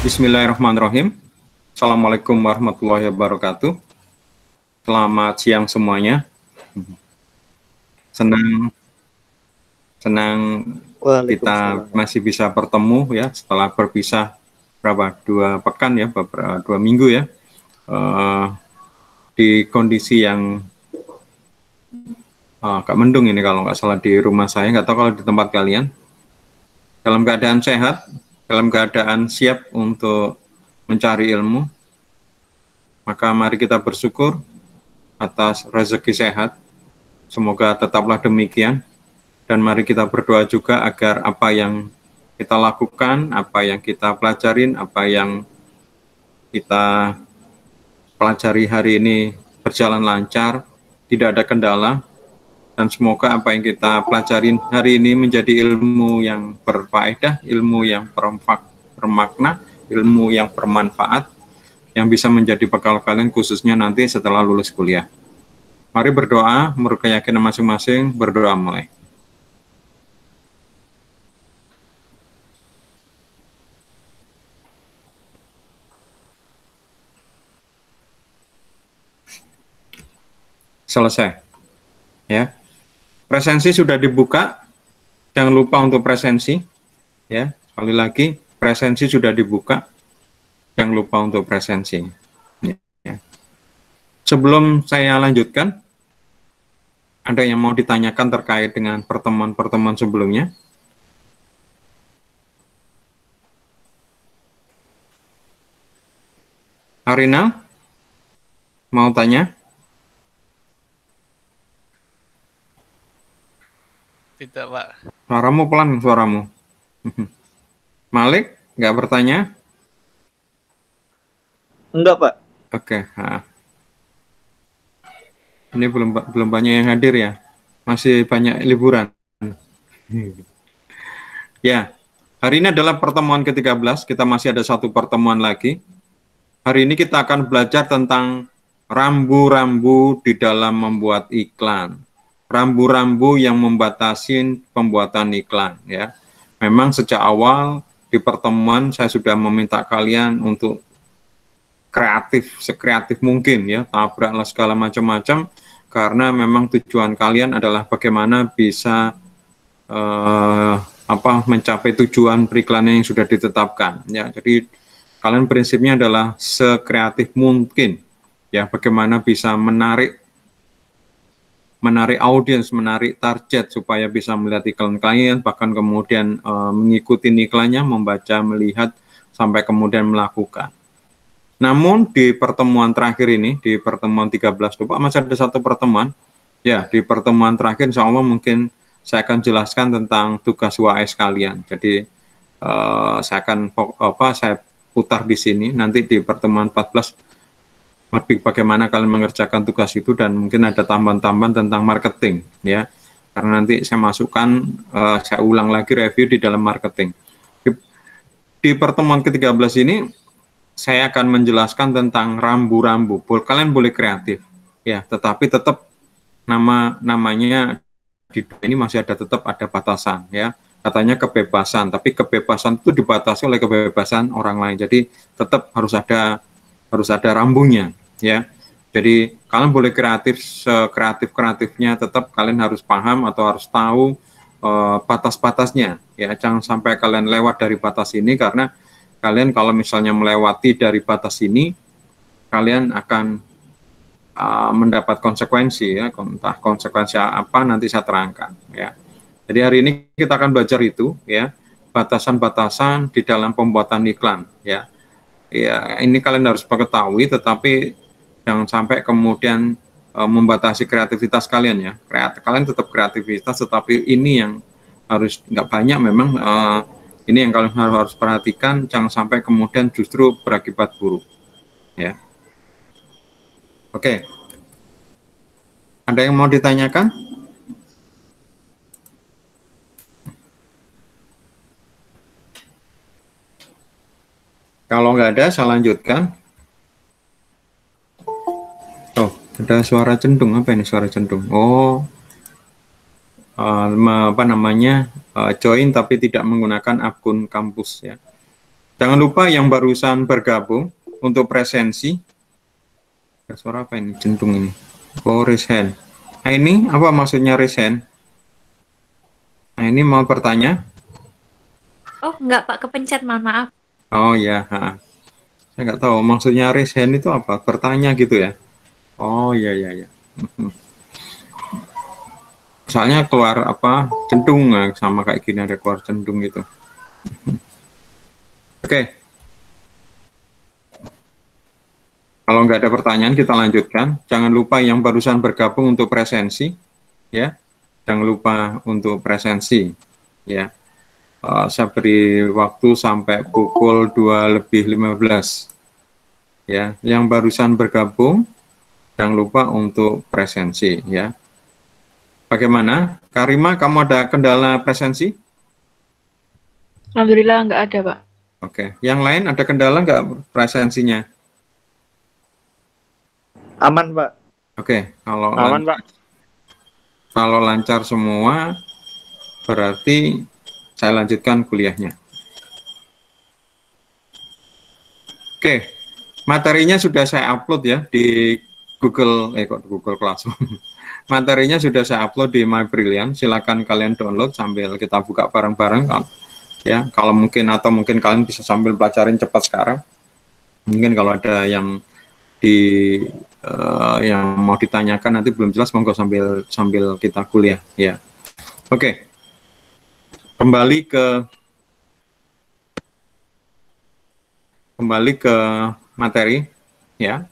Bismillahirrahmanirrahim. Assalamualaikum warahmatullahi wabarakatuh. Selamat siang semuanya. Senang kita masih bisa bertemu ya setelah berpisah berapa 2 pekan ya, 2 minggu ya, di kondisi yang agak mendung ini kalau nggak salah di rumah saya, nggak tahu kalau di tempat kalian. Dalam keadaan sehat, dalam keadaan siap untuk mencari ilmu, maka mari kita bersyukur atas rezeki sehat. Semoga tetaplah demikian. Dan mari kita berdoa juga agar apa yang kita lakukan, apa yang kita pelajarin, apa yang kita pelajari hari ini berjalan lancar, tidak ada kendala. Dan semoga apa yang kita pelajarin hari ini menjadi ilmu yang berfaedah, ilmu yang bermakna, ilmu yang bermanfaat, yang bisa menjadi bekal kalian khususnya nanti setelah lulus kuliah. Mari berdoa, menurut keyakinan masing-masing, berdoa mulai. Selesai. Ya. Presensi sudah dibuka, jangan lupa untuk presensi, ya. Sekali lagi, presensi sudah dibuka, jangan lupa untuk presensi. Ya. Sebelum saya lanjutkan, ada yang mau ditanyakan terkait dengan pertemuan-pertemuan sebelumnya? Arina, mau tanya? Tidak, Pak. Suaramu pelan, suaramu. Malik, nggak bertanya? Enggak, Pak. Oke. Nah. Ini belum banyak yang hadir ya. Masih banyak liburan. Ya, hari ini adalah pertemuan ke-13. Kita masih ada 1 pertemuan lagi. Hari ini kita akan belajar tentang rambu-rambu di dalam membuat iklan. Rambu-rambu yang membatasi pembuatan iklan ya. Memang sejak awal di pertemuan saya sudah meminta kalian untuk kreatif, sekreatif mungkin ya, tabraklah segala macam-macam, karena memang tujuan kalian adalah bagaimana bisa mencapai tujuan periklanan yang sudah ditetapkan ya. Jadi kalian prinsipnya adalah sekreatif mungkin ya, bagaimana bisa menarik audiens, menarik target supaya bisa melihat iklan klien, bahkan kemudian mengikuti iklannya, membaca, melihat, sampai kemudian melakukan. Namun di pertemuan terakhir ini, di pertemuan 13, Pak, masih ada 1 pertemuan. Ya, di pertemuan terakhir, insya Allah mungkin saya akan jelaskan tentang tugas UAS kalian. Jadi saya akan saya putar di sini, nanti di pertemuan 14, bagaimana kalian mengerjakan tugas itu, dan mungkin ada tambahan-tambahan tentang marketing ya, karena nanti saya masukkan, saya ulang lagi review di dalam marketing. Di pertemuan ke-13 ini saya akan menjelaskan tentang rambu-rambu. Kalian boleh kreatif ya, tetapi tetap namanya di dunia ini masih tetap ada batasan ya. Katanya kebebasan, tapi kebebasan itu dibatasi oleh kebebasan orang lain. Jadi tetap harus ada rambunya ya. Jadi kalian boleh kreatif, sekreatif-kreatifnya, tetap kalian harus paham atau harus tahu batas-batasnya ya. Jangan sampai kalian lewat dari batas ini, karena kalian kalau misalnya melewati dari batas ini, kalian akan mendapat konsekuensi ya. Entah konsekuensi apa nanti saya terangkan ya. Jadi hari ini kita akan belajar itu ya, batasan-batasan di dalam pembuatan iklan ya. Ya, ini kalian harus mengetahui, tetapi jangan sampai kemudian membatasi kreativitas kalian ya. Kalian tetap kreativitas, tetapi ini yang harus, nggak banyak memang, ini yang kalian harus perhatikan, jangan sampai kemudian justru berakibat buruk ya. Oke. Ada yang mau ditanyakan? Kalau nggak ada, saya lanjutkan. Oh, ada suara cendung. Apa ini suara cendung? Oh, join tapi tidak menggunakan akun kampus ya. Jangan lupa yang barusan bergabung untuk presensi. Suara apa ini? Jentung ini. Oh, raise hand. Nah, ini apa maksudnya raise hand? Nah, ini mau bertanya? Oh, enggak Pak, kepencet, mohon maaf. Oh ya, ha. Saya nggak tahu maksudnya raise hand itu apa? Bertanya gitu ya? Oh ya ya ya. Misalnya keluar apa? Jentung, sama kayak gini ada keluar jentung gitu. Oke. Kalau nggak ada pertanyaan, kita lanjutkan. Jangan lupa yang barusan bergabung untuk presensi, ya. Jangan lupa untuk presensi, ya. Saya beri waktu sampai pukul 2:15. Ya, yang barusan bergabung, jangan lupa untuk presensi, ya. Bagaimana? Karima, kamu ada kendala presensi? Alhamdulillah, nggak ada, Pak. Oke, yang lain ada kendala nggak presensinya? Aman, Pak. Oke, kalau aman, Pak. Kalau lancar semua, berarti saya lanjutkan kuliahnya. Oke, materinya sudah saya upload ya di Google, Google Classroom. Materinya sudah saya upload di My Brilliant. Silakan kalian download sambil kita buka bareng-bareng, ya. Kalau mungkin atau mungkin kalian bisa sambil pelajarin cepat sekarang. Mungkin kalau ada yang di yang mau ditanyakan nanti belum jelas, monggo sambil kita kuliah ya. Oke. Kembali ke materi ya.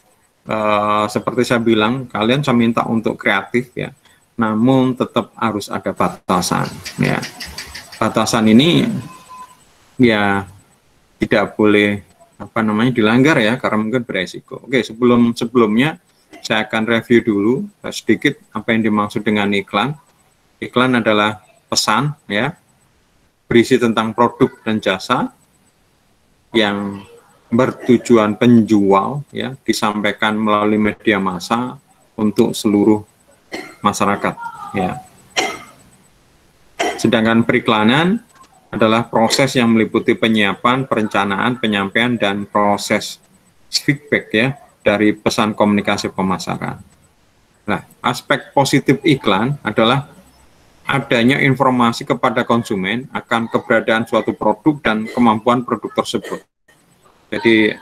Seperti saya bilang, kalian saya minta untuk kreatif ya. Namun tetap harus ada batasan ya. Batasan ini ya tidak boleh apa namanya dilanggar ya, karena mungkin beresiko. Oke, sebelumnya saya akan review dulu sedikit apa yang dimaksud dengan iklan. Iklan adalah pesan ya, berisi tentang produk dan jasa yang bertujuan penjual ya, disampaikan melalui media massa untuk seluruh masyarakat ya. Sedangkan periklanan adalah proses yang meliputi penyiapan, perencanaan, penyampaian, dan proses feedback ya dari pesan komunikasi pemasaran. Nah, aspek positif iklan adalah adanya informasi kepada konsumen akan keberadaan suatu produk dan kemampuan produk tersebut. Jadi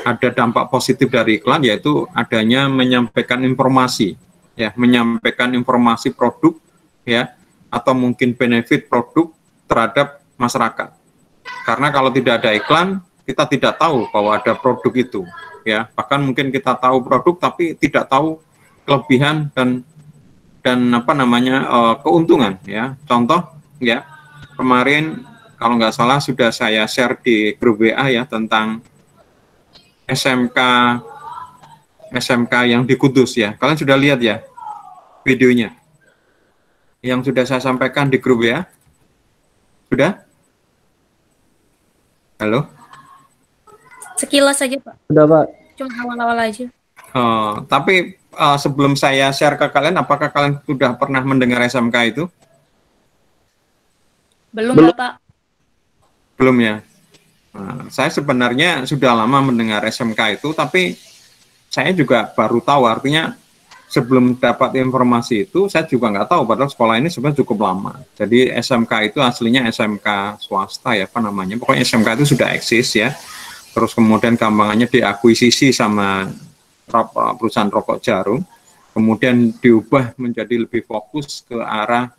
ada dampak positif dari iklan yaitu adanya menyampaikan informasi ya, menyampaikan informasi produk ya, atau mungkin benefit produk terhadap masyarakat. Karena kalau tidak ada iklan, kita tidak tahu bahwa ada produk itu ya. Bahkan mungkin kita tahu produk tapi tidak tahu kelebihan dan apa namanya keuntungan ya. Contoh ya, kemarin kalau nggak salah sudah saya share di grup WA ya tentang SMK yang di Kudus ya. Kalian sudah lihat ya videonya yang sudah saya sampaikan di grup WA. Sudah? Halo? Sekilas saja, Pak. Sudah, Pak. Cuma awal-awal aja. Tapi sebelum saya share ke kalian, apakah kalian sudah pernah mendengar SMK itu? Belum, Pak. Belum ya? Nah, saya sebenarnya sudah lama mendengar SMK itu, tapi saya juga baru tahu, artinya sebelum dapat informasi itu saya juga nggak tahu, padahal sekolah ini sebenarnya cukup lama. Jadi SMK itu aslinya SMK swasta ya, apa namanya, pokoknya SMK itu sudah eksis ya. Terus kemudian gampangannya diakuisisi sama perusahaan rokok jarum, kemudian diubah menjadi lebih fokus ke arah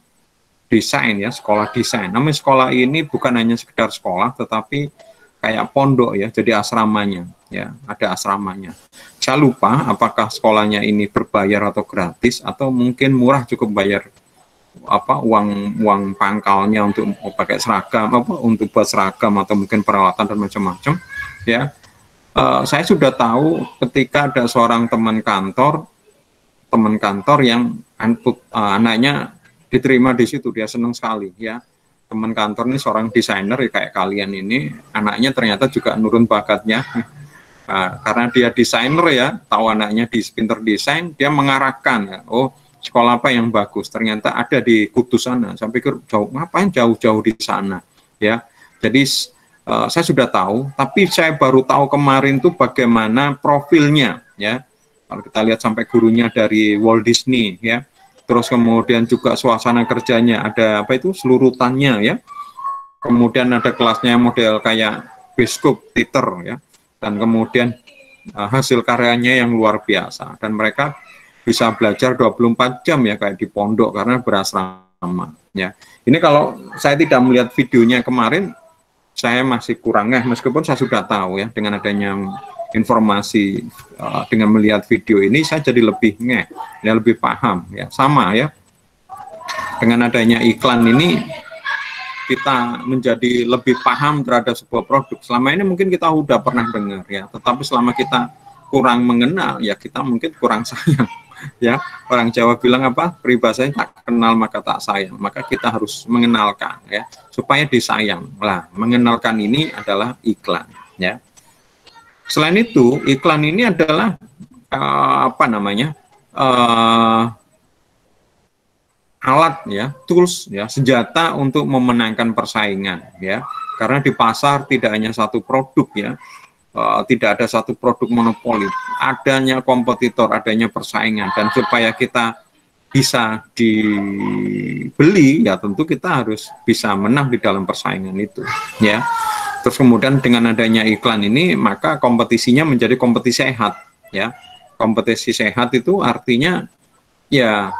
desain ya, sekolah desain. Namanya sekolah ini bukan hanya sekedar sekolah, tetapi kayak pondok ya, jadi asramanya ya, ada asramanya. Saya lupa apakah sekolahnya ini berbayar atau gratis, atau mungkin murah, cukup bayar apa uang pangkalnya untuk pakai seragam, apa untuk buat seragam atau mungkin peralatan dan macam-macam ya. Saya sudah tahu ketika ada seorang teman kantor yang anaknya diterima di situ, dia senang sekali ya. Teman kantor ini seorang desainer ya, kayak kalian ini, anaknya ternyata juga nurun bakatnya. Karena dia desainer ya, tahu anaknya pinter desain, dia mengarahkan ya, oh sekolah apa yang bagus, ternyata ada di Kudus sana. Saya pikir, jauh, ngapain jauh-jauh di sana ya. Jadi saya sudah tahu, tapi saya baru tahu kemarin tuh bagaimana profilnya, ya. Kalau kita lihat sampai gurunya dari Walt Disney, ya. Terus kemudian juga suasana kerjanya ada apa itu selurutannya, ya. Kemudian ada kelasnya model kayak biskup teater, ya. Dan kemudian hasil karyanya yang luar biasa. Dan mereka bisa belajar 24 jam ya kayak di pondok karena berasrama, ya. Ini kalau saya tidak melihat videonya kemarin, saya masih kurang ngeh, meskipun saya sudah tahu ya dengan adanya informasi dengan melihat video ini saya jadi lebih ngeh, ya, lebih paham ya. Sama ya dengan adanya iklan ini kita menjadi lebih paham terhadap sebuah produk. Selama ini mungkin kita sudah pernah dengar ya, tetapi selama kita kurang mengenal ya kita mungkin kurang sayang ya. Orang Jawa bilang apa? Peribahasanya tak kenal maka tak sayang. Maka kita harus mengenalkan ya supaya disayang. Lah, mengenalkan ini adalah iklan ya. Selain itu, iklan ini adalah alat ya, tools ya, senjata untuk memenangkan persaingan ya. Karena di pasar tidak hanya satu produk ya, tidak ada satu produk monopoli. Adanya kompetitor, adanya persaingan, dan supaya kita bisa dibeli ya tentu kita harus bisa menang di dalam persaingan itu ya. Terus kemudian dengan adanya iklan ini maka kompetisinya menjadi kompetisi sehat ya. Kompetisi sehat itu artinya ya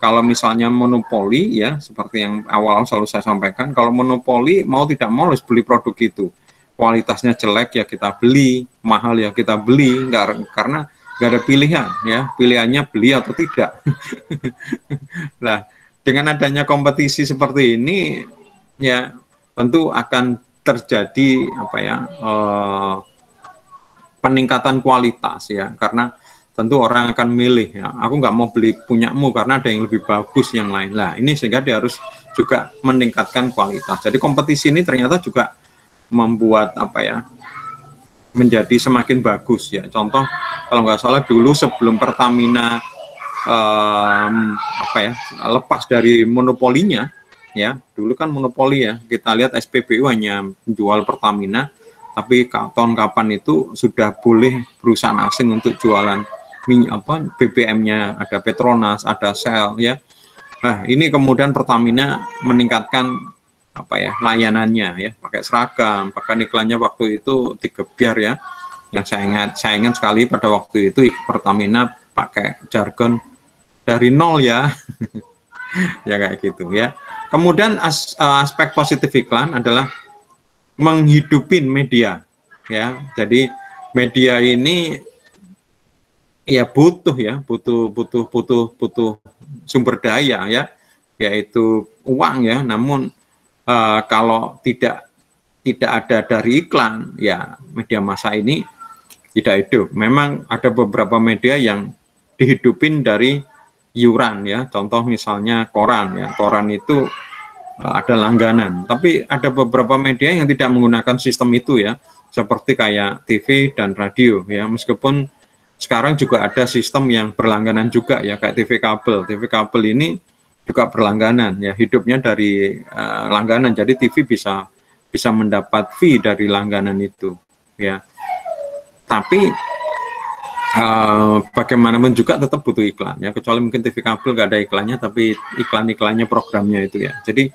kalau misalnya monopoli ya seperti yang awal selalu saya sampaikan, kalau monopoli mau tidak mau harus beli produk itu. Kualitasnya jelek ya kita beli, mahal ya kita beli, karena nggak ada pilihan ya, pilihannya beli atau tidak. Nah, dengan adanya kompetisi seperti ini ya tentu akan terjadi apa ya peningkatan kualitas ya, karena tentu orang akan milih ya, aku nggak mau beli punyamu karena ada yang lebih bagus yang lain lah. Ini sehingga dia harus juga meningkatkan kualitas. Jadi kompetisi ini ternyata juga membuat apa ya menjadi semakin bagus ya. Contoh kalau nggak salah dulu sebelum Pertamina lepas dari monopolinya ya, dulu kan monopoli ya, kita lihat SPBU hanya menjual Pertamina, tapi tahun kapan itu sudah boleh perusahaan asing untuk jualan BBM-nya, ada Petronas, ada Shell ya. Nah ini kemudian Pertamina meningkatkan apa ya layanannya ya, pakai seragam, bahkan iklannya waktu itu digebyar ya, yang saya ingat sekali pada waktu itu Pertamina pakai jargon dari nol ya. Ya kayak gitu ya. Kemudian aspek positif iklan adalah menghidupin media ya. Jadi media ini ya butuh sumber daya ya, yaitu uang ya. Namun kalau tidak ada dari iklan ya media massa ini tidak hidup. Memang ada beberapa media yang dihidupin dari iuran ya, contoh misalnya koran ya, koran itu ada langganan, tapi ada beberapa media yang tidak menggunakan sistem itu ya, seperti kayak TV dan radio ya, meskipun sekarang juga ada sistem yang berlangganan juga ya, kayak TV kabel ini juga berlangganan ya, hidupnya dari langganan, jadi TV bisa mendapat fee dari langganan itu ya, tapi bagaimanapun juga tetap butuh iklan ya, kecuali mungkin TV kabel nggak ada iklannya, tapi iklan-iklannya programnya itu ya. Jadi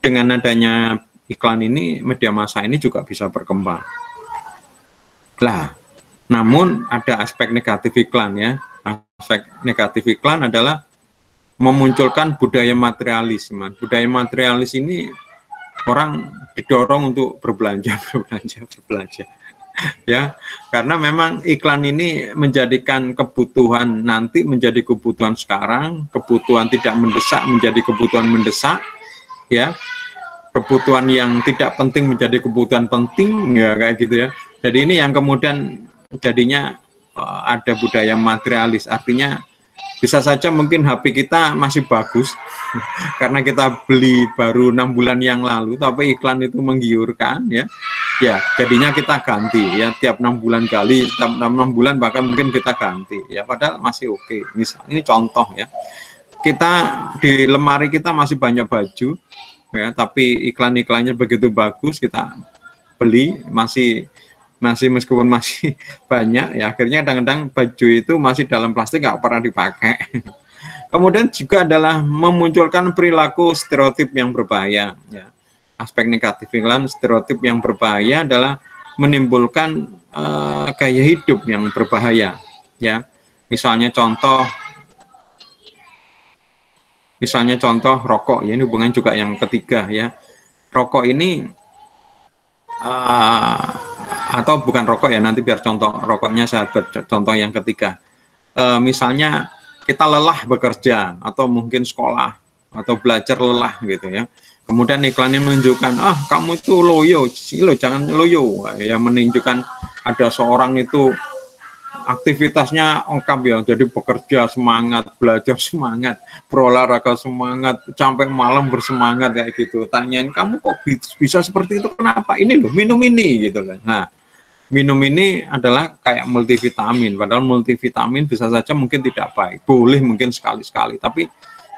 dengan adanya iklan ini media massa ini juga bisa berkembang lah. Namun ada aspek negatif iklan ya. Aspek negatif iklan adalah memunculkan budaya materialisme. Budaya materialis ini orang didorong untuk berbelanja ya, karena memang iklan ini menjadikan kebutuhan nanti menjadi kebutuhan sekarang, kebutuhan tidak mendesak menjadi kebutuhan mendesak ya, kebutuhan yang tidak penting menjadi kebutuhan penting ya, kayak gitu ya. Jadi ini yang kemudian jadinya ada budaya materialis, artinya bisa saja mungkin HP kita masih bagus karena kita beli baru 6 bulan yang lalu, tapi iklan itu menggiurkan ya. Ya, jadinya kita ganti ya, tiap 6 bulan kali, tiap 6 bulan bahkan mungkin kita ganti ya, padahal masih oke. Misal ini contoh ya, kita di lemari kita masih banyak baju ya, tapi iklan-iklannya begitu bagus, kita beli masih meskipun masih banyak ya, akhirnya kadang-kadang baju itu masih dalam plastik nggak pernah dipakai. Kemudian juga adalah memunculkan perilaku stereotip yang berbahaya ya. Aspek negatif dalam stereotip yang berbahaya adalah menimbulkan gaya hidup yang berbahaya ya. Misalnya contoh rokok ya, ini hubungan juga yang ketiga ya. Rokok ini atau bukan rokok ya, nanti biar contoh rokoknya saya contoh yang ketiga. Misalnya kita lelah bekerja atau mungkin sekolah atau belajar lelah gitu ya. Kemudian iklannya menunjukkan, ah kamu itu loyo, silo jangan loyo. Ya menunjukkan ada seorang itu aktivitasnya lengkap ya, jadi bekerja semangat, belajar semangat, berolahraga semangat, sampai malam bersemangat kayak gitu. Tanyain, kamu kok bisa seperti itu kenapa? Ini loh minum ini gitu kan. Nah, minum ini adalah kayak multivitamin, padahal multivitamin bisa saja mungkin tidak baik. Boleh mungkin sekali-sekali, tapi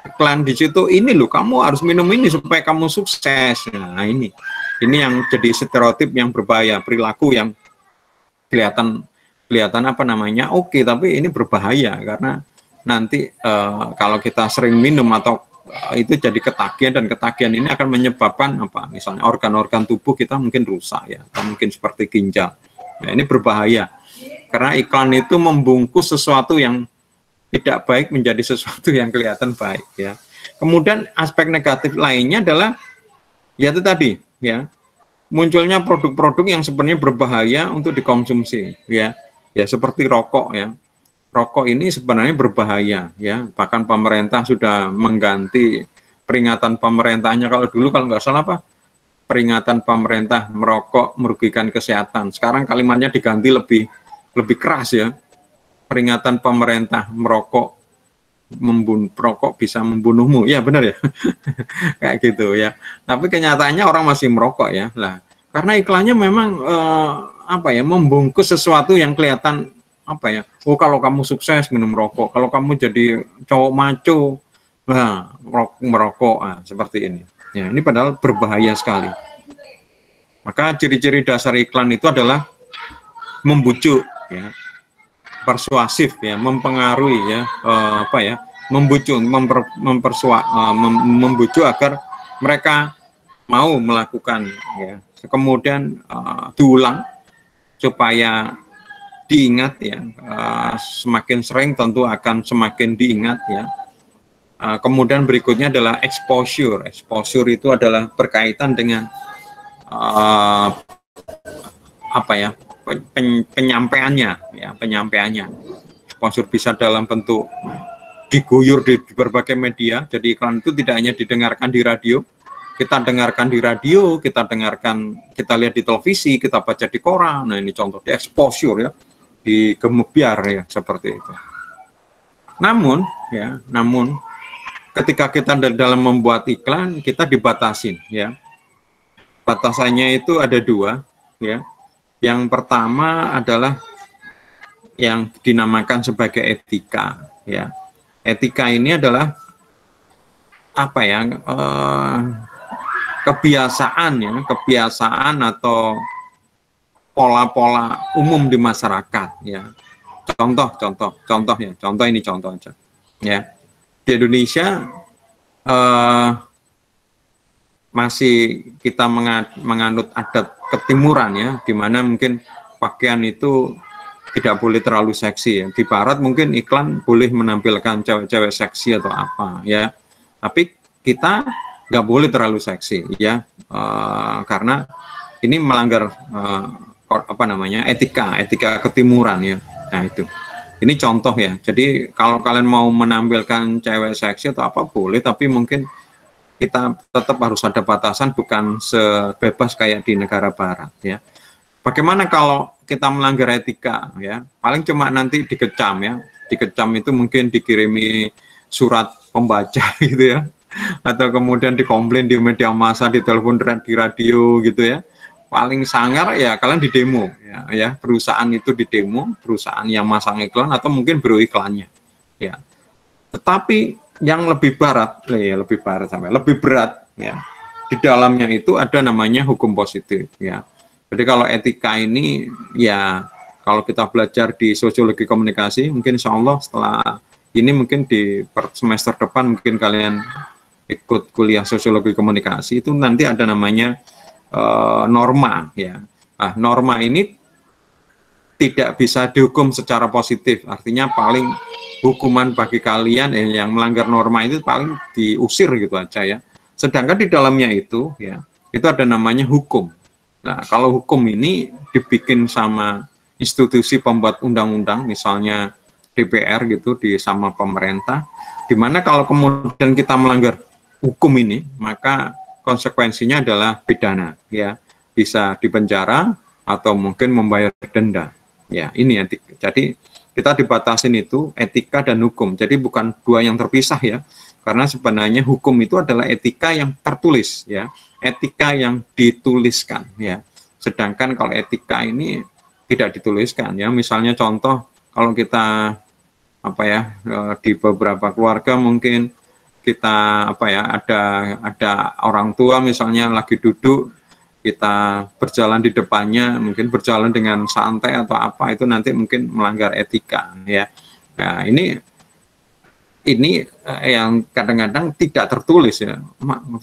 iklan di situ ini loh kamu harus minum ini supaya kamu sukses. Nah ini yang jadi stereotip yang berbahaya, perilaku yang kelihatan apa namanya oke, tapi ini berbahaya karena nanti kalau kita sering minum atau itu jadi ketagihan, dan ketagihan ini akan menyebabkan apa misalnya organ-organ tubuh kita mungkin rusak ya, atau mungkin seperti ginjal. Nah, ini berbahaya karena iklan itu membungkus sesuatu yang tidak baik menjadi sesuatu yang kelihatan baik ya. Kemudian aspek negatif lainnya adalah ya itu tadi ya, munculnya produk-produk yang sebenarnya berbahaya untuk dikonsumsi ya. Ya seperti rokok ya. Rokok ini sebenarnya berbahaya ya. Bahkan pemerintah sudah mengganti peringatan pemerintahnya, kalau dulu kalau nggak salah apa? Peringatan pemerintah merokok merugikan kesehatan. Sekarang kalimatnya diganti lebih keras ya. Peringatan pemerintah merokok rokok bisa membunuhmu, ya benar ya. Kayak gitu ya, tapi kenyataannya orang masih merokok ya lah, karena iklannya memang apa ya, membungkus sesuatu yang kelihatan apa ya, oh kalau kamu sukses minum rokok, kalau kamu jadi cowok maco nah merokok, nah, seperti ini ya, ini padahal berbahaya sekali. Maka ciri-ciri dasar iklan itu adalah membujuk ya, persuasif ya, mempengaruhi ya, apa ya, membujuk, membujuk agar mereka mau melakukan ya. Kemudian diulang supaya diingat ya, semakin sering tentu akan semakin diingat ya. Kemudian berikutnya adalah exposure. Exposure itu adalah berkaitan dengan apa ya, penyampaiannya. Sponsor bisa dalam bentuk diguyur di berbagai media. Jadi iklan itu tidak hanya didengarkan di radio, kita dengarkan di radio, kita lihat di televisi, kita baca di koran. Nah ini contoh di exposure ya, di gemebiar ya, seperti itu. Namun ya, ketika kita dalam membuat iklan kita dibatasin ya. Batasannya itu ada dua ya. Yang pertama adalah yang dinamakan sebagai etika ya. Etika ini adalah apa ya, kebiasaan ya, kebiasaan atau pola-pola umum di masyarakat ya. Contoh aja ya, di Indonesia masih kita menganut adat ketimuran ya, dimana mungkin pakaian itu tidak boleh terlalu seksi ya. Di barat mungkin iklan boleh menampilkan cewek-cewek seksi atau apa ya, tapi kita nggak boleh terlalu seksi ya, karena ini melanggar apa namanya, etika ketimuran ya. Nah itu, ini contoh ya. Jadi kalau kalian mau menampilkan cewek seksi atau apa boleh, tapi mungkin kita tetap harus ada batasan, bukan sebebas kayak di negara barat ya. Bagaimana kalau kita melanggar etika ya, paling cuma nanti dikecam ya, dikecam itu mungkin dikirimi surat pembaca gitu ya, atau kemudian dikomplain di media massa, di telepon, di radio gitu ya. Paling sangar ya kalian di demo ya, perusahaan itu di demo, perusahaan yang masang iklan atau mungkin biro iklannya ya. Tetapi yang lebih berat ya, di dalamnya itu ada namanya hukum positif ya. Jadi kalau etika ini ya kalau kita belajar di sosiologi komunikasi, mungkin insya Allah setelah ini mungkin di semester depan mungkin kalian ikut kuliah sosiologi komunikasi, itu nanti ada namanya norma ya. Nah, norma ini tidak bisa dihukum secara positif, artinya paling hukuman bagi kalian yang melanggar norma itu paling diusir gitu aja ya. Sedangkan di dalamnya itu ya, itu ada namanya hukum. Nah, kalau hukum ini dibikin sama institusi pembuat undang-undang, misalnya DPR gitu, di sama pemerintah, dimana kalau kemudian kita melanggar hukum ini, maka konsekuensinya adalah pidana, ya, bisa dipenjara atau mungkin membayar denda, ya, ini etik. Jadi kita dibatasin itu etika dan hukum, jadi bukan dua yang terpisah ya, karena sebenarnya hukum itu adalah etika yang tertulis, ya, etika yang dituliskan, ya. Sedangkan kalau etika ini tidak dituliskan ya, misalnya contoh kalau kita apa ya di beberapa keluarga mungkin kita apa ya ada orang tua misalnya lagi duduk, kita berjalan di depannya, mungkin berjalan dengan santai atau apa, itu nanti mungkin melanggar etika ya. Nah, ini yang kadang-kadang tidak tertulis ya,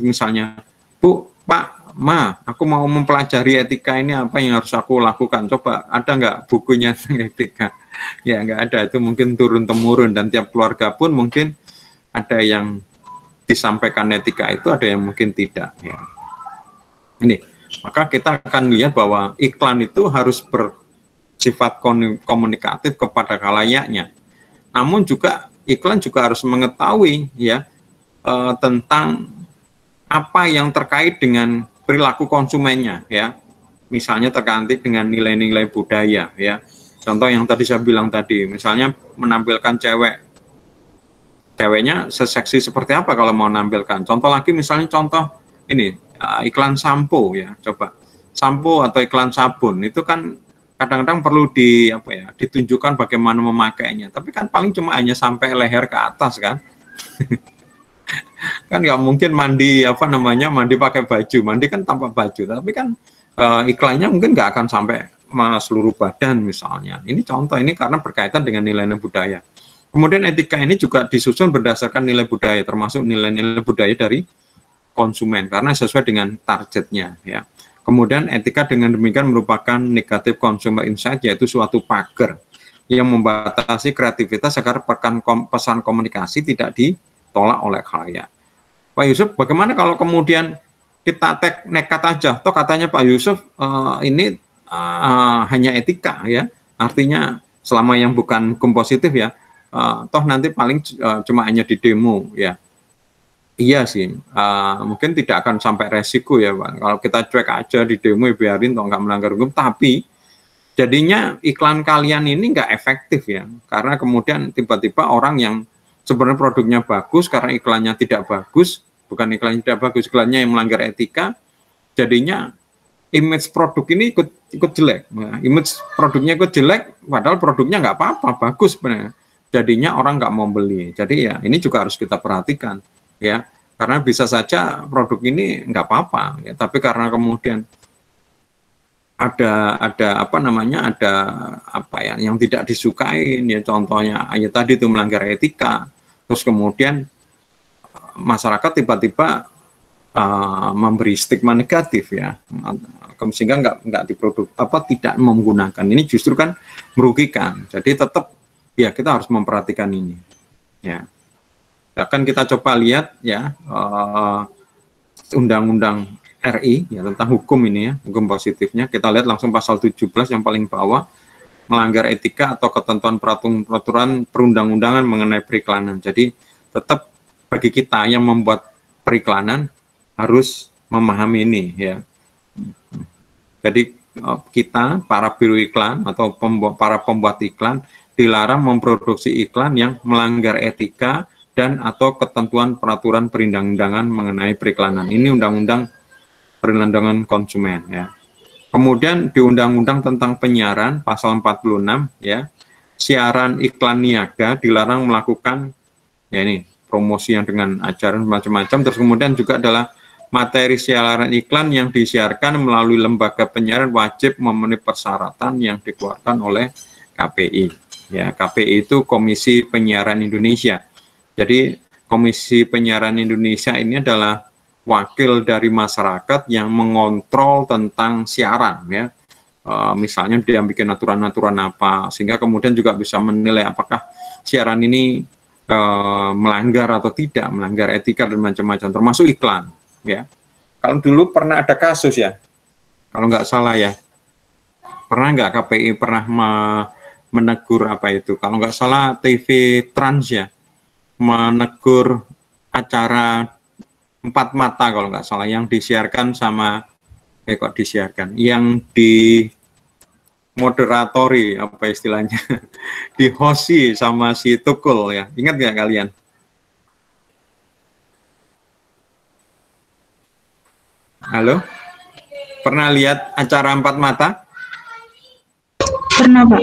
misalnya Bu, Pak, Ma, aku mau mempelajari etika ini, apa yang harus aku lakukan? Coba ada nggak bukunya etika? Ya nggak ada, itu mungkin turun-temurun, dan tiap keluarga pun mungkin ada yang disampaikan etika itu, ada yang mungkin tidak. Ya. Ini, maka kita akan lihat bahwa iklan itu harus bersifat komunikatif kepada kalayaknya. Namun juga iklan juga harus mengetahui ya tentang apa yang terkait dengan perilaku konsumennya ya, misalnya terkait dengan nilai-nilai budaya ya, contoh yang tadi saya bilang tadi, misalnya menampilkan ceweknya seseksi seperti apa kalau mau menampilkan, contoh lagi misalnya contoh ini iklan sampo ya, coba sampo atau iklan sabun itu kan kadang-kadang perlu di apa ya ditunjukkan bagaimana memakainya, tapi kan paling cuma hanya sampai leher ke atas kan. Kan nggak mungkin mandi apa namanya mandi pakai baju, mandi kan tanpa baju, tapi kan iklannya mungkin nggak akan sampai seluruh badan misalnya. Ini contoh ini karena berkaitan dengan nilai-nilai budaya. Kemudian etika ini juga disusun berdasarkan nilai budaya, termasuk nilai-nilai budaya dari konsumen karena sesuai dengan targetnya ya. Kemudian etika dengan demikian merupakan negative consumer insight, yaitu suatu pagar yang membatasi kreativitas agar pesan komunikasi tidak ditolak oleh khalayak. Pak Yusuf, bagaimana kalau kemudian kita nekat aja? Toh katanya Pak Yusuf ini hanya etika ya, artinya selama yang bukan hukum positif ya, toh nanti paling cuma hanya di demo ya. Iya sih, mungkin tidak akan sampai resiko ya Pak. Kalau kita cuek aja di demo, biarin toh nggak melanggar hukum. Tapi jadinya iklan kalian ini nggak efektif ya, karena kemudian tiba-tiba orang yang sebenarnya produknya bagus, karena iklannya tidak bagus, bukan iklannya tidak bagus, iklannya yang melanggar etika, jadinya image produk ini ikut jelek. Nah, image produknya ikut jelek, padahal produknya nggak apa-apa, bagus benar. Jadinya orang nggak mau beli. Jadi ya ini juga harus kita perhatikan ya, karena bisa saja produk ini nggak apa-apa, ya, tapi karena kemudian ada apa yang tidak disukain ya, contohnya ya tadi itu melanggar etika, terus kemudian masyarakat tiba-tiba memberi stigma negatif ya, sehingga nggak diproduk apa tidak menggunakan ini, justru kan merugikan. Jadi tetap ya kita harus memperhatikan ini ya. Akan kita coba lihat ya undang-undang RI ya, tentang hukum ini ya, hukum positifnya. Kita lihat langsung pasal 17 yang paling bawah, melanggar etika atau ketentuan peraturan perundang-undangan mengenai periklanan. Jadi tetap bagi kita yang membuat periklanan harus memahami ini ya. Jadi kita para biro iklan atau para pembuat iklan dilarang memproduksi iklan yang melanggar etika dan atau ketentuan peraturan perundang-undangan mengenai periklanan. Ini undang-undang perlindungan konsumen ya. Kemudian di Undang-Undang tentang Penyiaran pasal 46 ya, siaran iklan niaga dilarang melakukan ya ini promosi yang dengan ajaran macam-macam, terus kemudian juga adalah materi siaran iklan yang disiarkan melalui lembaga penyiaran wajib memenuhi persyaratan yang dikeluarkan oleh KPI. Ya, KPI itu Komisi Penyiaran Indonesia. Jadi Komisi Penyiaran Indonesia ini adalah wakil dari masyarakat yang mengontrol tentang siaran, ya. Misalnya dia bikin aturan-aturan apa, sehingga kemudian juga bisa menilai apakah siaran ini melanggar atau tidak, melanggar etika dan macam-macam, termasuk iklan. Ya, kalau dulu pernah ada kasus, ya, kalau nggak salah, ya, pernah nggak KPI pernah menegur apa itu, kalau nggak salah TV Trans, ya, menegur acara Empat Mata kalau nggak salah, yang disiarkan sama yang di moderatori, apa istilahnya, di hosti sama si Tukul, ya, ingat nggak kalian? Halo, pernah lihat acara Empat Mata? Pernah, Pak.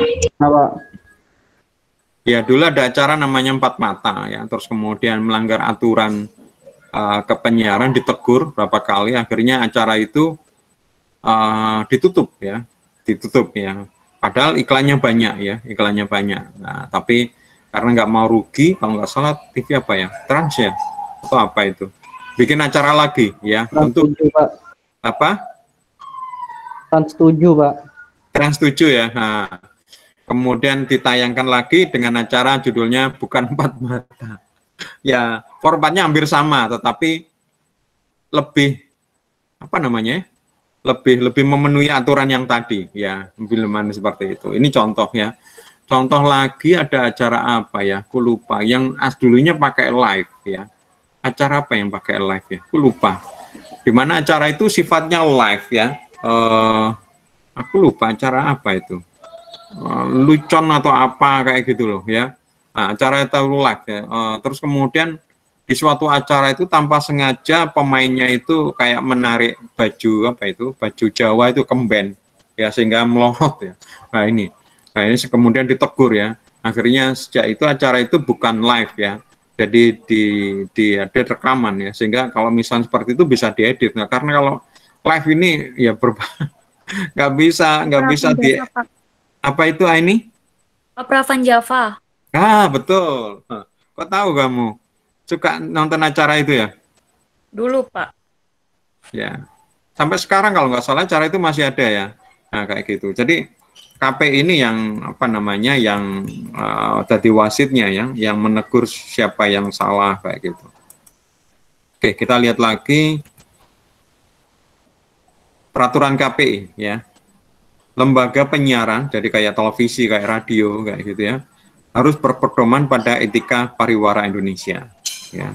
Ya, dulu ada acara namanya Empat Mata, ya. Terus kemudian melanggar aturan kepenyiaran, ditegur berapa kali, akhirnya acara itu ditutup, ya, ditutup, ya. Padahal iklannya banyak, ya, iklannya banyak. Nah, tapi karena nggak mau rugi, kalau nggak salah TV apa, ya, Trans, ya, atau apa itu, bikin acara lagi, ya, untuk apa? Trans 7, Pak. Trans 7, ya. Nah, kemudian ditayangkan lagi dengan acara judulnya bukan Empat Mata. Ya, formatnya hampir sama, tetapi lebih apa namanya? Lebih memenuhi aturan yang tadi, ya, lebih seperti itu. Ini contoh, ya. Contoh lagi ada acara apa, ya? Aku lupa. Yang dulunya pakai live, ya. Acara apa yang pakai live, ya? Aku lupa. Dimana acara itu sifatnya live, ya. Aku lupa acara apa itu. Lucon atau apa kayak gitu loh, ya. Nah, acara itu live, ya. Terus kemudian di suatu acara itu tanpa sengaja pemainnya itu kayak menarik baju apa itu, baju Jawa itu kemben, ya, sehingga melorot, ya. Nah ini kemudian ditegur, ya. Akhirnya sejak itu acara itu bukan live, ya. Jadi ada rekaman, ya, sehingga kalau misalnya seperti itu bisa diedit. Nah, karena kalau live ini ya nggak bisa di apa itu ini? Opera Van Java. Ah, betul. Kok tahu kamu? Suka nonton acara itu, ya? Dulu, Pak. Ya. Sampai sekarang kalau nggak salah acara itu masih ada, ya. Nah, kayak gitu. Jadi KPI ini yang apa namanya, yang tadi wasitnya, yang menegur siapa yang salah kayak gitu. Oke, kita lihat lagi peraturan KPI, ya. Lembaga penyiaran, jadi kayak televisi, kayak radio, kayak gitu, ya, harus berpedoman pada etika pariwara Indonesia, ya.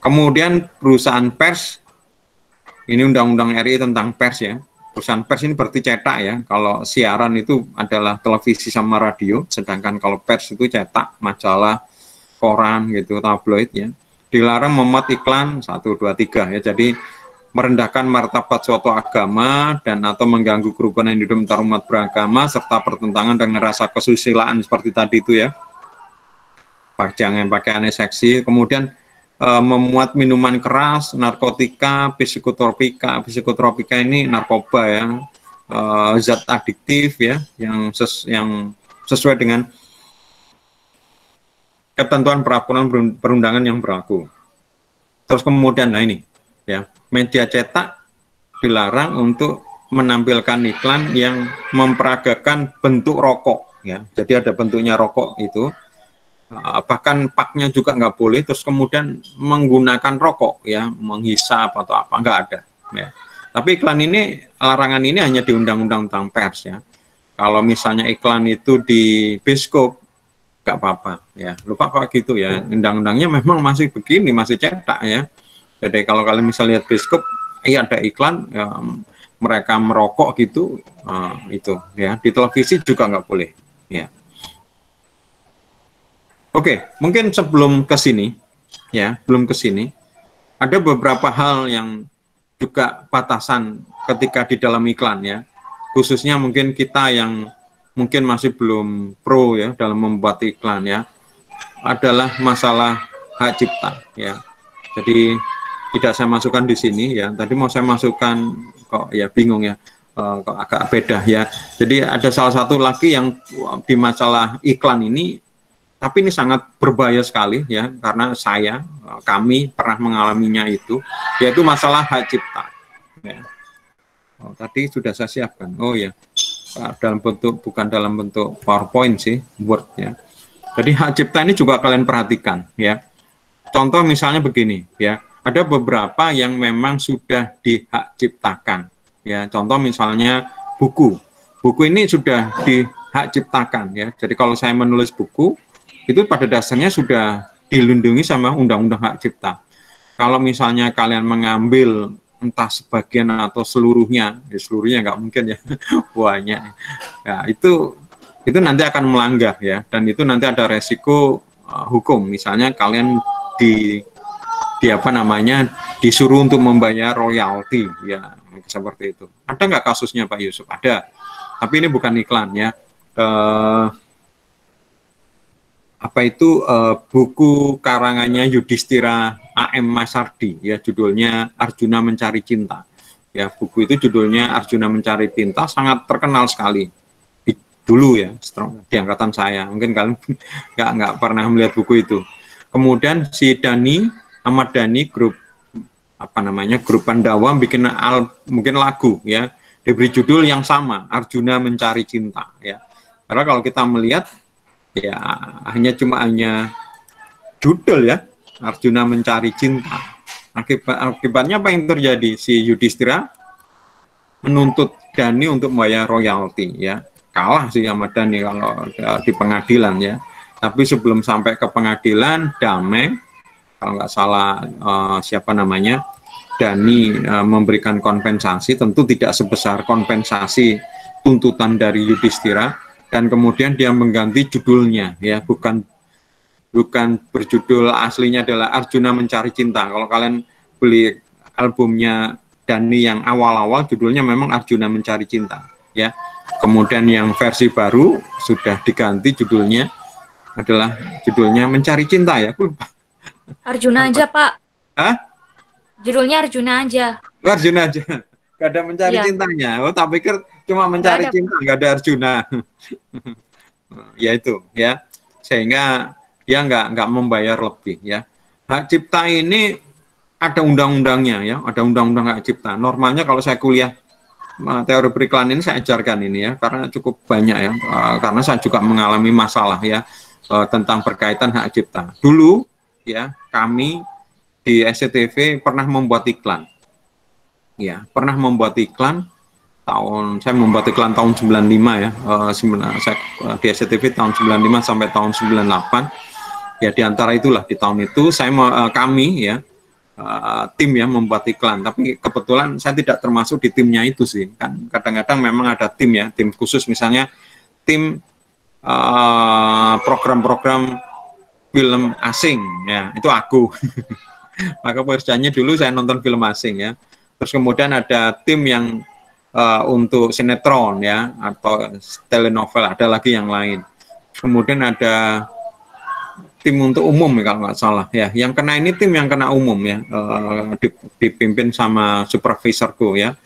Kemudian perusahaan pers, ini Undang-Undang RI tentang pers, ya. Perusahaan pers ini berarti cetak, ya. Kalau siaran itu adalah televisi sama radio, sedangkan kalau pers itu cetak, majalah, koran gitu, tabloid, ya. Dilarang memuat iklan 1, 2, 3, ya. Jadi merendahkan martabat suatu agama dan atau mengganggu kerukunan hidup antara umat beragama serta pertentangan dengan rasa kesusilaan seperti tadi itu, ya. Jangan pakai aneh seksi. Kemudian memuat minuman keras, narkotika, psikotropika ini narkoba, ya, zat adiktif, ya, yang sesuai dengan ketentuan peraturan perundangan yang berlaku. Terus kemudian, nah ini, ya, media cetak dilarang untuk menampilkan iklan yang memperagakan bentuk rokok, ya. Jadi ada bentuknya rokok itu. Bahkan paknya juga nggak boleh, terus kemudian menggunakan rokok, ya, menghisap atau apa, nggak ada, ya. Tapi iklan ini, larangan ini hanya di Undang-Undang tentang pers, ya. Kalau misalnya iklan itu di bioskop, nggak apa-apa, ya. Lupa kok gitu, ya, undang-undangnya memang masih begini, masih cetak, ya. Jadi kalau kalian misalnya lihat bioskop, iya, ada iklan, ya, mereka merokok gitu, itu, ya. Di televisi juga nggak boleh, ya. Oke, mungkin sebelum ke sini, ya, belum ke sini, ada beberapa hal yang juga batasan ketika di dalam iklan, ya. Khususnya mungkin kita yang mungkin masih belum pro, ya, dalam membuat iklan, ya, adalah masalah hak cipta, ya. Jadi tidak saya masukkan di sini ya. Tadi mau saya masukkan kok ya bingung ya. Kok agak beda ya. Jadi ada salah satu lagi yang di masalah iklan ini, tapi ini sangat berbahaya sekali ya, karena kami pernah mengalaminya itu, yaitu masalah hak cipta. Ya. Oh, tadi sudah saya siapkan. Oh ya, dalam bentuk bukan dalam bentuk PowerPoint sih, Word ya. Jadi hak cipta ini juga kalian perhatikan ya. Contoh misalnya begini ya, ada beberapa yang memang sudah dihak ciptakan ya. Contoh misalnya buku, buku ini sudah dihak ciptakan ya. Jadi kalau saya menulis buku itu pada dasarnya sudah dilindungi sama undang-undang hak cipta. Kalau misalnya kalian mengambil entah sebagian atau seluruhnya, ya seluruhnya nggak mungkin ya, banyak. Ya, itu nanti akan melanggar ya, dan itu nanti ada resiko hukum. Misalnya kalian disuruh untuk membayar royalti ya, seperti itu. Ada nggak kasusnya Pak Yusuf? Ada, tapi ini bukan iklan ya. Buku karangannya Yudhistira A.M. Masardi ya, judulnya Arjuna Mencari Cinta ya. Buku itu judulnya Arjuna Mencari Cinta, sangat terkenal sekali dulu ya, di angkatan saya. Mungkin kalian nggak pernah melihat buku itu. Kemudian si Dani Ahmad Dhani, grup Pandawa, bikin mungkin lagu ya, diberi judul yang sama, Arjuna Mencari Cinta ya. Karena kalau kita melihat ya hanya judul ya, Arjuna Mencari Cinta. Akibatnya apa yang terjadi? Si Yudhistira menuntut Dani untuk membayar royalti ya. Kalah si Ahmad Dhani kalau di pengadilan ya. Tapi sebelum sampai ke pengadilan, damai, kalau nggak salah Dani memberikan kompensasi, tentu tidak sebesar kompensasi tuntutan dari Yudhistira, dan kemudian dia mengganti judulnya, ya bukan berjudul aslinya adalah Arjuna Mencari Cinta. Kalau kalian beli albumnya Dani yang awal-awal, judulnya memang Arjuna Mencari Cinta, ya. Kemudian yang versi baru sudah diganti judulnya. Judulnya Mencari Cinta ya, aku lupa. Arjuna aja Pak. Hah? Judulnya Arjuna aja. Arjuna aja, gak ada mencari cintanya. Oh, tak pikir cuma mencari cinta, gak ada Arjuna. Ya itu ya, sehingga dia nggak membayar lebih ya. Hak cipta ini ada undang-undangnya ya, ada undang-undang hak cipta. Normalnya kalau saya kuliah teori periklan ini saya ajarkan ini ya, karena cukup banyak ya, karena saya juga mengalami masalah ya. Tentang berkaitan hak cipta. Dulu ya kami di SCTV pernah membuat iklan. Ya, pernah membuat iklan tahun 95 ya. Di SCTV tahun 95 sampai tahun 98. Ya di antara itulah, di tahun itu kami tim ya membuat iklan, tapi kebetulan saya tidak termasuk di timnya itu sih. Kan kadang-kadang memang ada tim ya, tim khusus misalnya tim program-program film asing ya, itu aku. Maka pekerjaannya dulu saya nonton film asing ya. Terus kemudian ada tim yang untuk sinetron ya, atau telenovel, ada lagi yang lain. Kemudian ada tim untuk umum kalau nggak salah ya. Yang kena ini tim yang kena umum ya, dipimpin sama supervisorku ya,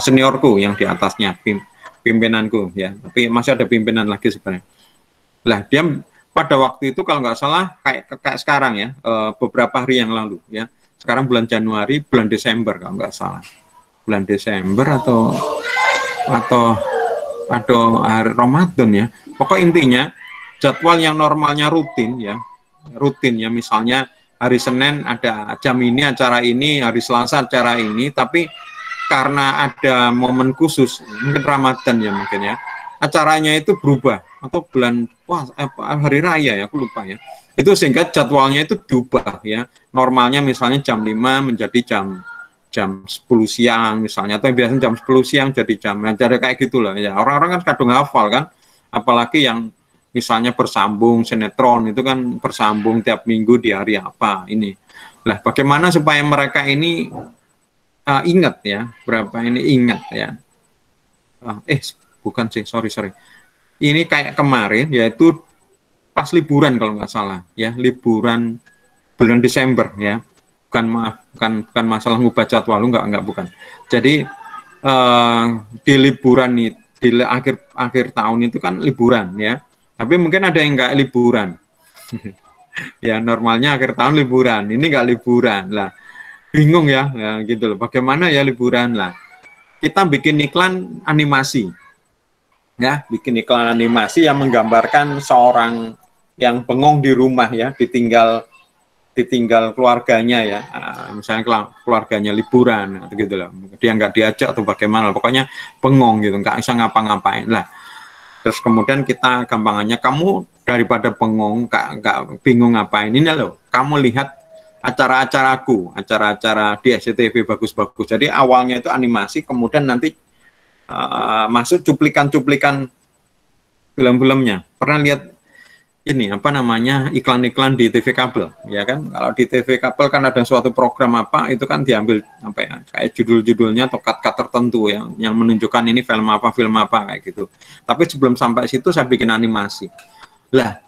seniorku yang di atasnya, pimpinanku ya, tapi masih ada pimpinan lagi sebenarnya. Lah dia pada waktu itu kalau nggak salah kayak sekarang ya, beberapa hari yang lalu ya, sekarang bulan Januari, bulan Desember kalau nggak salah, bulan Desember atau hari Ramadan ya. Pokok intinya jadwal yang normalnya rutin ya, misalnya hari Senin ada jam ini acara ini, hari Selasa acara ini, tapi karena ada momen khusus, mungkin Ramadan ya mungkin ya, acaranya itu berubah, atau hari raya ya, aku lupa ya, itu sehingga jadwalnya itu diubah ya. Normalnya misalnya jam 5 menjadi jam 10 siang misalnya, atau biasanya jam 10 siang jadi jam kayak gitulah ya. Orang-orang kan kadang hafal kan, apalagi yang misalnya bersambung sinetron itu kan bersambung tiap minggu di hari apa ini. Lah bagaimana supaya mereka ini ingat ya, ingat ya. Bukan sih, sorry. Ini kayak kemarin, yaitu pas liburan kalau nggak salah ya, liburan bulan Desember ya, bukan masalah ngubah jadwal, nggak bukan. Jadi di liburan nih, di akhir tahun itu kan liburan ya, tapi mungkin ada yang nggak liburan ya, normalnya akhir tahun liburan, ini nggak liburan lah, bingung ya, ya gitu loh, bagaimana ya liburan lah. Kita bikin iklan animasi ya, bikin iklan animasi yang menggambarkan seorang yang bengong di rumah ya, ditinggal keluarganya ya, misalnya keluarganya liburan atau gitu loh, dia nggak diajak atau bagaimana, pokoknya bengong gitu, nggak bisa ngapa-ngapain lah. Terus kemudian kita gampangannya, kamu daripada bengong nggak bingung ngapain, ini loh kamu lihat acara-acaraku, acara-acara di SCTV bagus-bagus. Jadi awalnya itu animasi, kemudian nanti masuk cuplikan-cuplikan film-filmnya. Pernah lihat ini apa namanya, iklan-iklan di TV kabel, ya kan? Kalau di TV kabel kan ada suatu program apa, itu kan diambil apa ya, kayak judul-judulnya atau cut-cut tertentu yang menunjukkan ini film apa kayak gitu. Tapi sebelum sampai situ saya bikin animasi. Lah,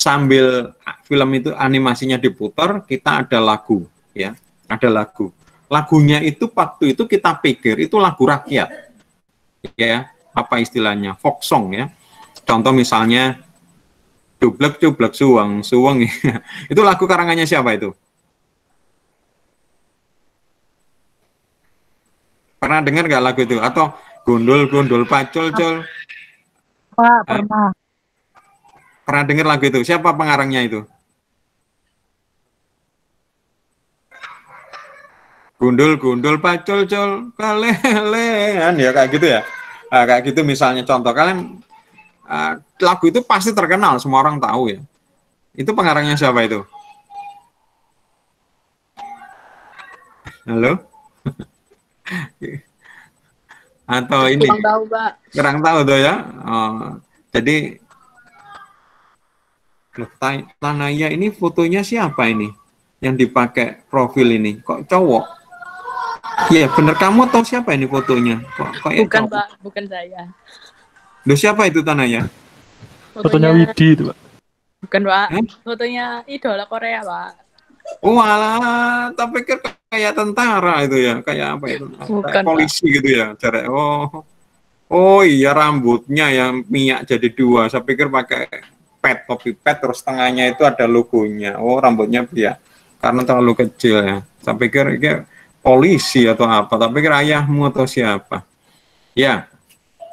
sambil film itu animasinya diputar, kita ada lagu ya, ada lagu, lagunya itu waktu itu kita pikir itu lagu rakyat ya, apa istilahnya, folk song ya, contoh misalnya Cublek Cublek Suweng Suweng ya. Itu lagu karangannya siapa itu, pernah dengar nggak lagu itu? Atau Gundul Gundul Pacul Cul, Pak, pernah. Pernah dengar lagu itu? Siapa pengarangnya itu? Gundul-gundul pacul-cul kalelean ya, kayak gitu ya. Nah, kayak gitu misalnya contoh, kalian lagu itu pasti terkenal, semua orang tahu ya. Itu pengarangnya siapa itu? Halo? Atau ini? Kurang tahu, Pak. Kurang tahu tuh ya. Oh, jadi Tanaya ini fotonya siapa ini yang dipakai profil ini, kok cowok ya? Bener, kamu tahu siapa ini fotonya? Kok bukan ya, Pak, bukan saya. Loh, siapa itu Tanaya? Fotonya Widi itu, Pak. Bukan, Pak. Eh? Fotonya idola Korea, Pak. Walah, tak pikir kayak tentara itu ya, kayak apa itu, bukan, polisi Pak. Gitu ya cara. Oh iya, rambutnya yang minyak jadi dua, saya pikir pakai pet, topi pet, terus tengahnya itu ada logonya. Oh, rambutnya pria karena terlalu kecil ya, saya pikir ini polisi atau apa, tapi pikir ayahmu atau siapa ya.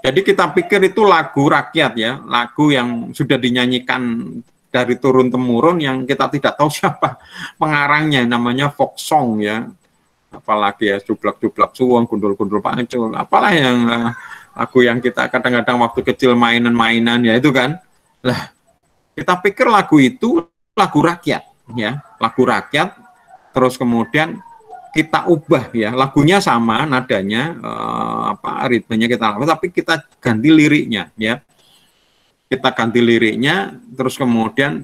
Jadi kita pikir itu lagu rakyat ya, lagu yang sudah dinyanyikan dari turun temurun, yang kita tidak tahu siapa pengarangnya, namanya folk song ya, apalagi ya Cublak Cublak Suweng, Gundul Gundul Pacul, apalah yang lagu yang kita kadang-kadang waktu kecil mainan-mainan ya itu kan. Lah, kita pikir lagu itu lagu rakyat ya, lagu rakyat, terus kemudian kita ubah ya, lagunya sama nadanya, apa ritmenya kita, tapi kita ganti liriknya ya, kita ganti liriknya, terus kemudian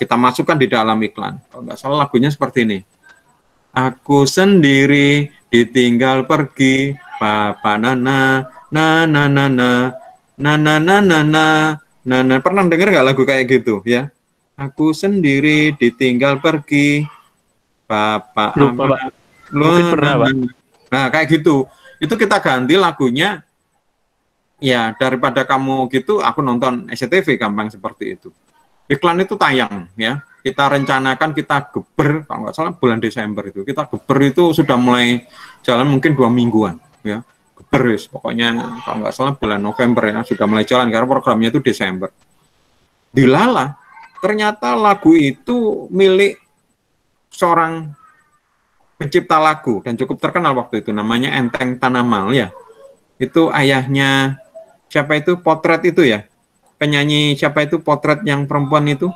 kita masukkan di dalam iklan. Kalau nggak salah lagunya seperti ini, aku sendiri ditinggal pergi, papa nana nana nana nana nana nana. Nah, pernah dengar nggak lagu kayak gitu ya? Aku sendiri ditinggal pergi, Bapak. Lupa, pernah, nah, kayak gitu. Itu kita ganti lagunya. Ya, daripada kamu gitu, aku nonton SCTV, gampang seperti itu. Iklan itu tayang ya. Kita rencanakan, kita geber, kalau nggak salah bulan Desember itu. Kita geber itu sudah mulai jalan mungkin 2 mingguan ya. Terus pokoknya kalau nggak salah bulan November ya sudah mulai jalan, karena programnya itu Desember. Dilala, ternyata lagu itu milik seorang pencipta lagu dan cukup terkenal waktu itu, namanya Enteng Tanamal ya. Itu ayahnya siapa itu, potret itu ya, penyanyi siapa itu, potret yang perempuan itu,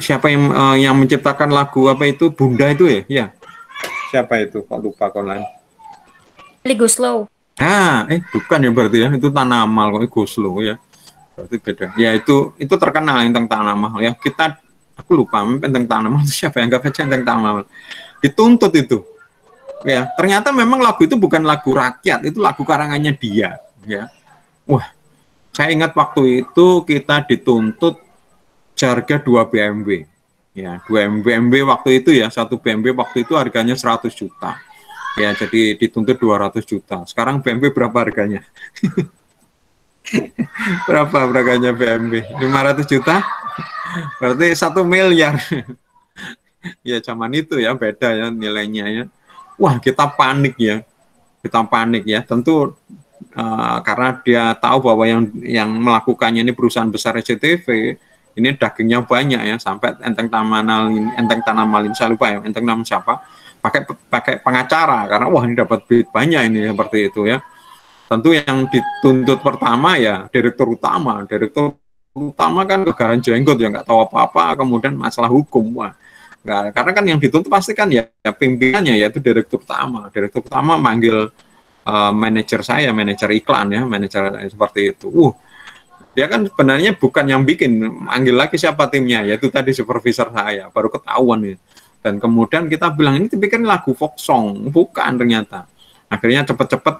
siapa yang menciptakan lagu apa itu, bunda itu ya, ya siapa itu, kok lupa kok lain. Guslow. Ah, bukan ya berarti ya, itu Tanamal, kok Guslow ya. Berarti beda. Ya itu terkenal Enteng Tanamal ya. Kita, aku lupa Enteng Tanamal itu siapa, yang enggak baca Enteng Tanamal. Dituntut itu. Ya, ternyata memang lagu itu bukan lagu rakyat, itu lagu karangannya dia ya. Wah, Saya ingat waktu itu kita dituntut harga 2 BMW. Ya, 2 BMW waktu itu ya, 1 BMW waktu itu harganya 100 juta. Ya, jadi dituntut 200 juta. Sekarang BMW berapa harganya? Berapa harganya BMW? 500 juta? Berarti 1 miliar. Ya, zaman itu ya beda ya nilainya ya. Wah, kita panik ya. Kita panik ya. Tentu karena dia tahu bahwa yang melakukannya ini perusahaan besar SCTV, ini dagingnya banyak ya, sampai Enteng Tanamal ini saya lupa ya, Enteng Tanamal siapa, pakai pengacara karena wah ini dapat duit banyak ini, seperti itu ya. Tentu yang dituntut pertama ya direktur utama kan kegaran jenggot ya, nggak tahu apa-apa, kemudian masalah hukum, wah nggak, karena kan yang dituntut pasti kan ya, pimpinannya yaitu direktur utama manggil manajer saya, manajer iklan ya, manajer seperti itu. Dia kan sebenarnya bukan yang bikin, manggil lagi siapa timnya, yaitu tadi supervisor saya, baru ketahuan ya. Dan kemudian kita bilang ini bikin lagu folk song, bukan ternyata. Akhirnya cepet-cepet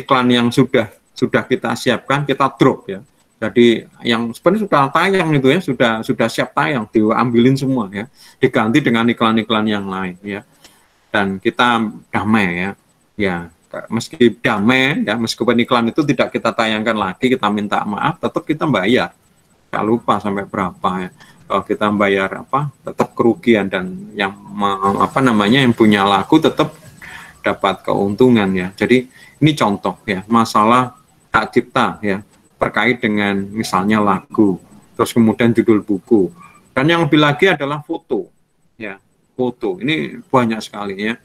iklan yang sudah kita siapkan kita drop ya. Jadi yang sebenarnya sudah tayang itu ya, sudah siap tayang, diambilin semua ya, diganti dengan iklan-iklan yang lain ya. Dan kita damai ya, meski damai ya, meskipun iklan itu tidak kita tayangkan lagi, kita minta maaf, tetap kita bayar. Jangan lupa sampai berapa ya. Kalau kita bayar apa, tetap kerugian, dan yang yang punya laku tetap dapat keuntungan ya. Jadi ini contoh ya, masalah hak cipta ya, terkait dengan misalnya lagu, terus kemudian judul buku. Dan yang lebih lagi adalah foto ya, foto. Ini banyak sekali ya.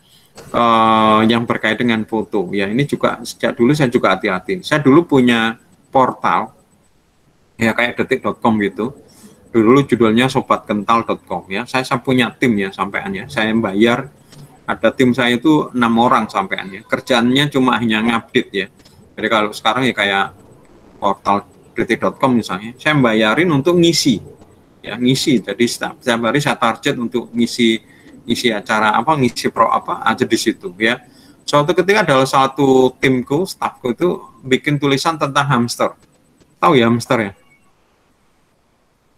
Yang berkait dengan foto ya, ini juga sejak dulu saya juga hati-hati. Saya dulu punya portal ya kayak detik.com gitu, dulu judulnya sobatkental.com ya. Saya punya tim ya sampeannya, saya bayar, ada tim saya itu 6 orang sampeannya, kerjaannya cuma hanya ngupdate ya. Jadi kalau sekarang ya kayak portal detik.com misalnya, saya bayarin untuk ngisi ya, ngisi. Jadi setiap hari saya target untuk ngisi acara apa, ngisi pro apa aja di situ ya. Suatu ketika adalah satu timku, stafku itu bikin tulisan tentang hamster. Tahu ya hamster ya?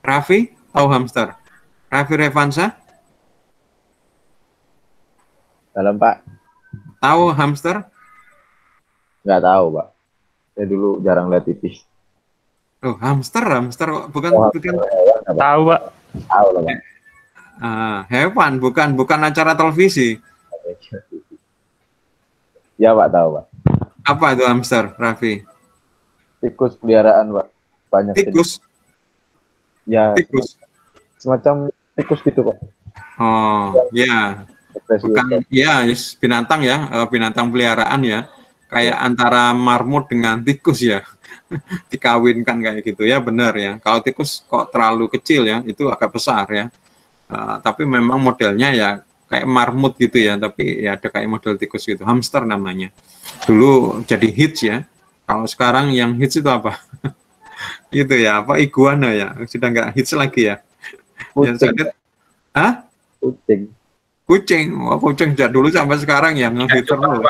Raffi, tahu hamster? Raffi Revansa? Dalam Pak. Tahu hamster? Nggak tahu Pak. Saya dulu jarang lihat TV. Oh hamster bukan. Tahu Pak. Tahu lah Pak. Hewan, bukan acara televisi. Ya Pak, tahu Pak. Apa itu hamster, Raffi? Tikus peliharaan Pak. Banyak tikus. Jenis. Ya. Tikus. Semacam tikus gitu Pak. Oh ya. Bukan ya, binatang ya, binatang peliharaan ya. Kayak antara marmut dengan tikus ya. Dikawinkan kayak gitu ya, benar ya. Kalau tikus kok terlalu kecil ya, itu agak besar ya. Tapi memang modelnya ya kayak marmut gitu ya, tapi ya ada kayak model tikus gitu, hamster namanya. Dulu jadi hits ya. Kalau sekarang yang hits itu apa? Itu ya, apa iguana ya? Sudah nggak hits lagi ya. Kucing. Hah? Kucing. Kucing. Wah, kucing sejak dulu sampai sekarang ya, yang hits terus.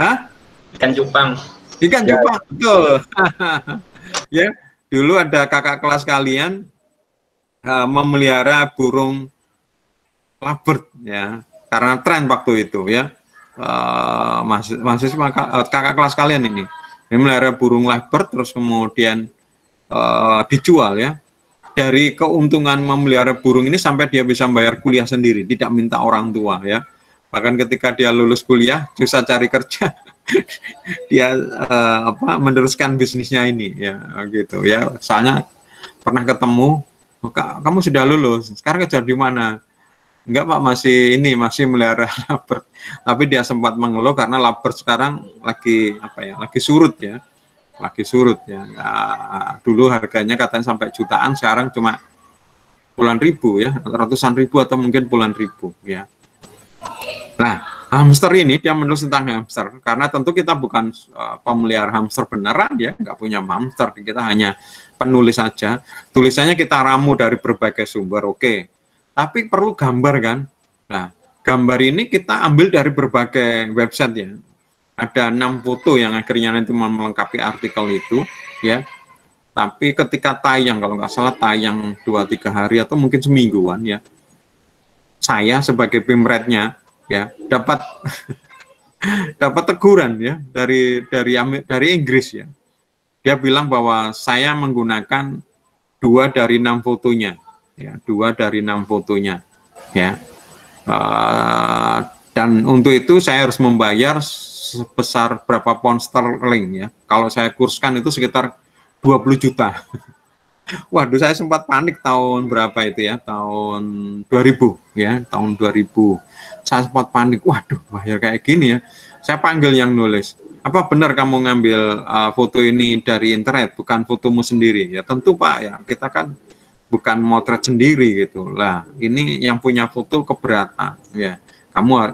Hah? Ikan cupang. Ikan cupang. Betul. Ya, dulu ada kakak kelas kalian memelihara burung lovebird ya, karena tren waktu itu ya, mahasiswa kakak kelas kalian ini melihara burung lovebird, terus kemudian dijual ya. Dari keuntungan memelihara burung ini sampai dia bisa bayar kuliah sendiri, tidak minta orang tua ya. Bahkan ketika dia lulus kuliah susah cari kerja, dia meneruskan bisnisnya ini ya, gitu ya. Soalnya pernah ketemu, kamu sudah lulus, sekarang kerja di mana? Enggak Pak, masih melihara lovebird. Tapi dia sempat mengeluh karena lovebird sekarang lagi apa ya? Lagi surut ya. Lagi surut ya. Nah, dulu harganya katanya sampai jutaan, sekarang cuma puluhan ribu ya, ratusan ribu atau mungkin puluhan ribu ya. Nah, hamster ini dia menulis tentang hamster, karena tentu kita bukan pemelihara hamster beneran ya, nggak punya hamster, kita hanya penulis saja. Tulisannya kita ramu dari berbagai sumber, oke. Tapi perlu gambar kan? Nah, gambar ini kita ambil dari berbagai website ya. Ada 6 foto yang akhirnya nanti melengkapi artikel itu ya. Tapi ketika tayang, kalau nggak salah tayang 2-3 hari atau mungkin semingguan ya, saya sebagai pimretnya ya dapat teguran ya dari Inggris ya. Dia bilang bahwa saya menggunakan 2 dari 6 fotonya ya, 2 dari 6 fotonya ya. Dan untuk itu saya harus membayar sebesar berapa pound sterling ya. Kalau saya kurskan itu sekitar 20 juta. Waduh, saya sempat panik tahun berapa itu ya, tahun 2000 ya, tahun 2000. Saya sempat panik, waduh, bayar kayak gini ya. Saya panggil yang nulis, apa benar kamu ngambil foto ini dari internet, bukan fotomu sendiri? Ya tentu Pak ya, kita kan bukan motret sendiri gitu lah. Ini yang punya foto keberatan ya.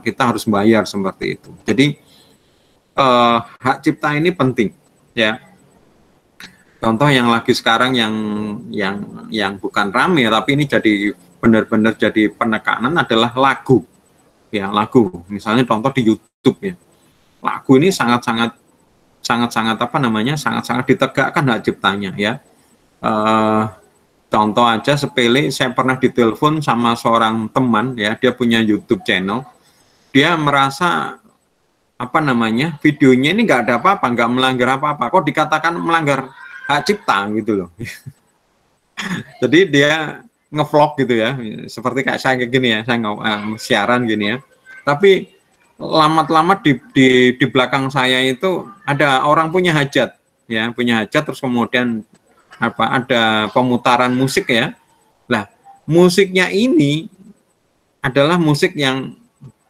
Kita harus bayar seperti itu. Jadi hak cipta ini penting ya. Contoh yang lagi sekarang yang bukan rame tapi ini jadi benar-benar jadi penekanan adalah lagu. Ya, lagu. Misalnya contoh di YouTube ya. Lagu ini sangat-sangat apa namanya? Sangat-sangat ditegakkan hak ciptanya ya. Contoh aja sepele, saya pernah ditelepon sama seorang teman ya, dia punya YouTube channel. Dia merasa apa namanya? Videonya ini nggak ada apa-apa, nggak melanggar apa-apa. Kok dikatakan melanggar hak cipta gitu loh. Jadi dia ngevlog gitu ya, seperti kayak saya gini ya, saya siaran gini ya. Tapi lama-lama di belakang saya itu ada orang punya hajat ya, punya hajat terus kemudian apa ada pemutaran musik ya. Lah, musiknya ini adalah musik yang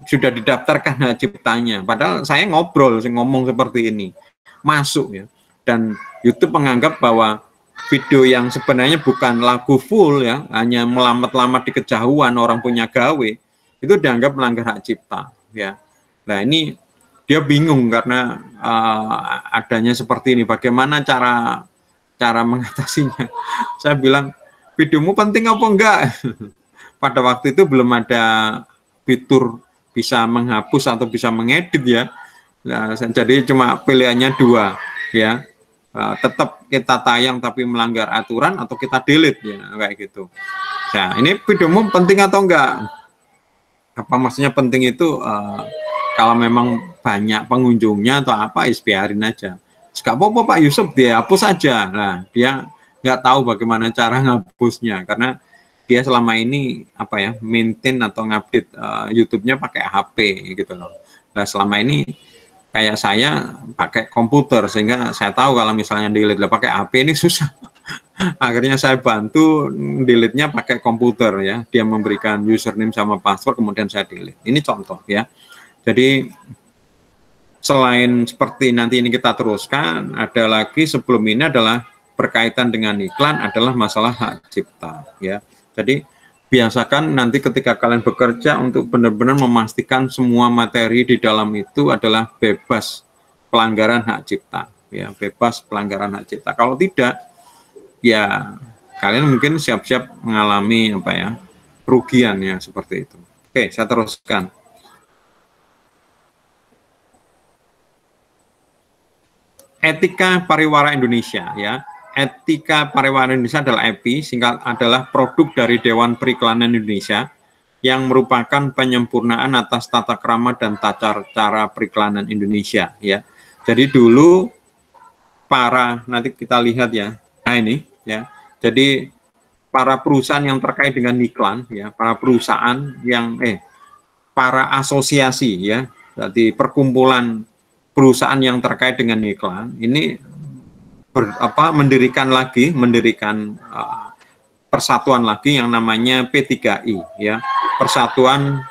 sudah didaftarkan hak ciptanya. Padahal saya ngomong seperti ini. Masuk ya. Dan YouTube menganggap bahwa video yang sebenarnya bukan lagu full ya, hanya melamat-lamat di kejauhan orang punya gawe, itu dianggap melanggar hak cipta ya. Nah ini dia bingung karena adanya seperti ini, bagaimana cara mengatasinya. Saya bilang, videomu penting apa enggak? Pada waktu itu belum ada fitur bisa menghapus atau bisa mengedit ya. Nah, jadi cuma pilihannya 2 ya. Tetap kita tayang tapi melanggar aturan atau kita delete ya, kayak gitu. Nah, ini videomu penting atau enggak? Apa maksudnya penting itu kalau memang banyak pengunjungnya atau apa, biarin aja. Gak apa-apa Pak Yusuf, dia hapus aja. Nah, dia nggak tahu bagaimana cara ngapusnya karena dia selama ini apa ya, maintain atau ngupdate YouTube-nya pakai HP gitu loh. Nah, selama ini kayak saya pakai komputer sehingga saya tahu kalau misalnya delete pakai HP ini susah. Akhirnya saya bantu delete-nya pakai komputer ya. Dia memberikan username sama password kemudian saya delete. Ini contoh ya. Jadi selain seperti nanti ini kita teruskan, ada lagi sebelum ini adalah berkaitan dengan iklan adalah masalah hak cipta ya. Jadi biasakan nanti ketika kalian bekerja untuk benar-benar memastikan semua materi di dalam itu adalah bebas pelanggaran hak cipta ya, bebas pelanggaran hak cipta. Kalau tidak ya kalian mungkin siap-siap mengalami apa ya, kerugian ya, seperti itu. Oke, saya teruskan. Etika Pariwara Indonesia ya. Etika Pariwara Indonesia adalah EPI, singkat adalah produk dari Dewan Periklanan Indonesia yang merupakan penyempurnaan atas tata krama dan tata cara periklanan Indonesia ya. Jadi dulu para, nanti kita lihat ya. Nah ini ya. Jadi para perusahaan yang terkait dengan iklan ya, para perusahaan yang para asosiasi ya. Jadi perkumpulan perusahaan yang terkait dengan iklan ini mendirikan persatuan lagi yang namanya P3I ya, persatuan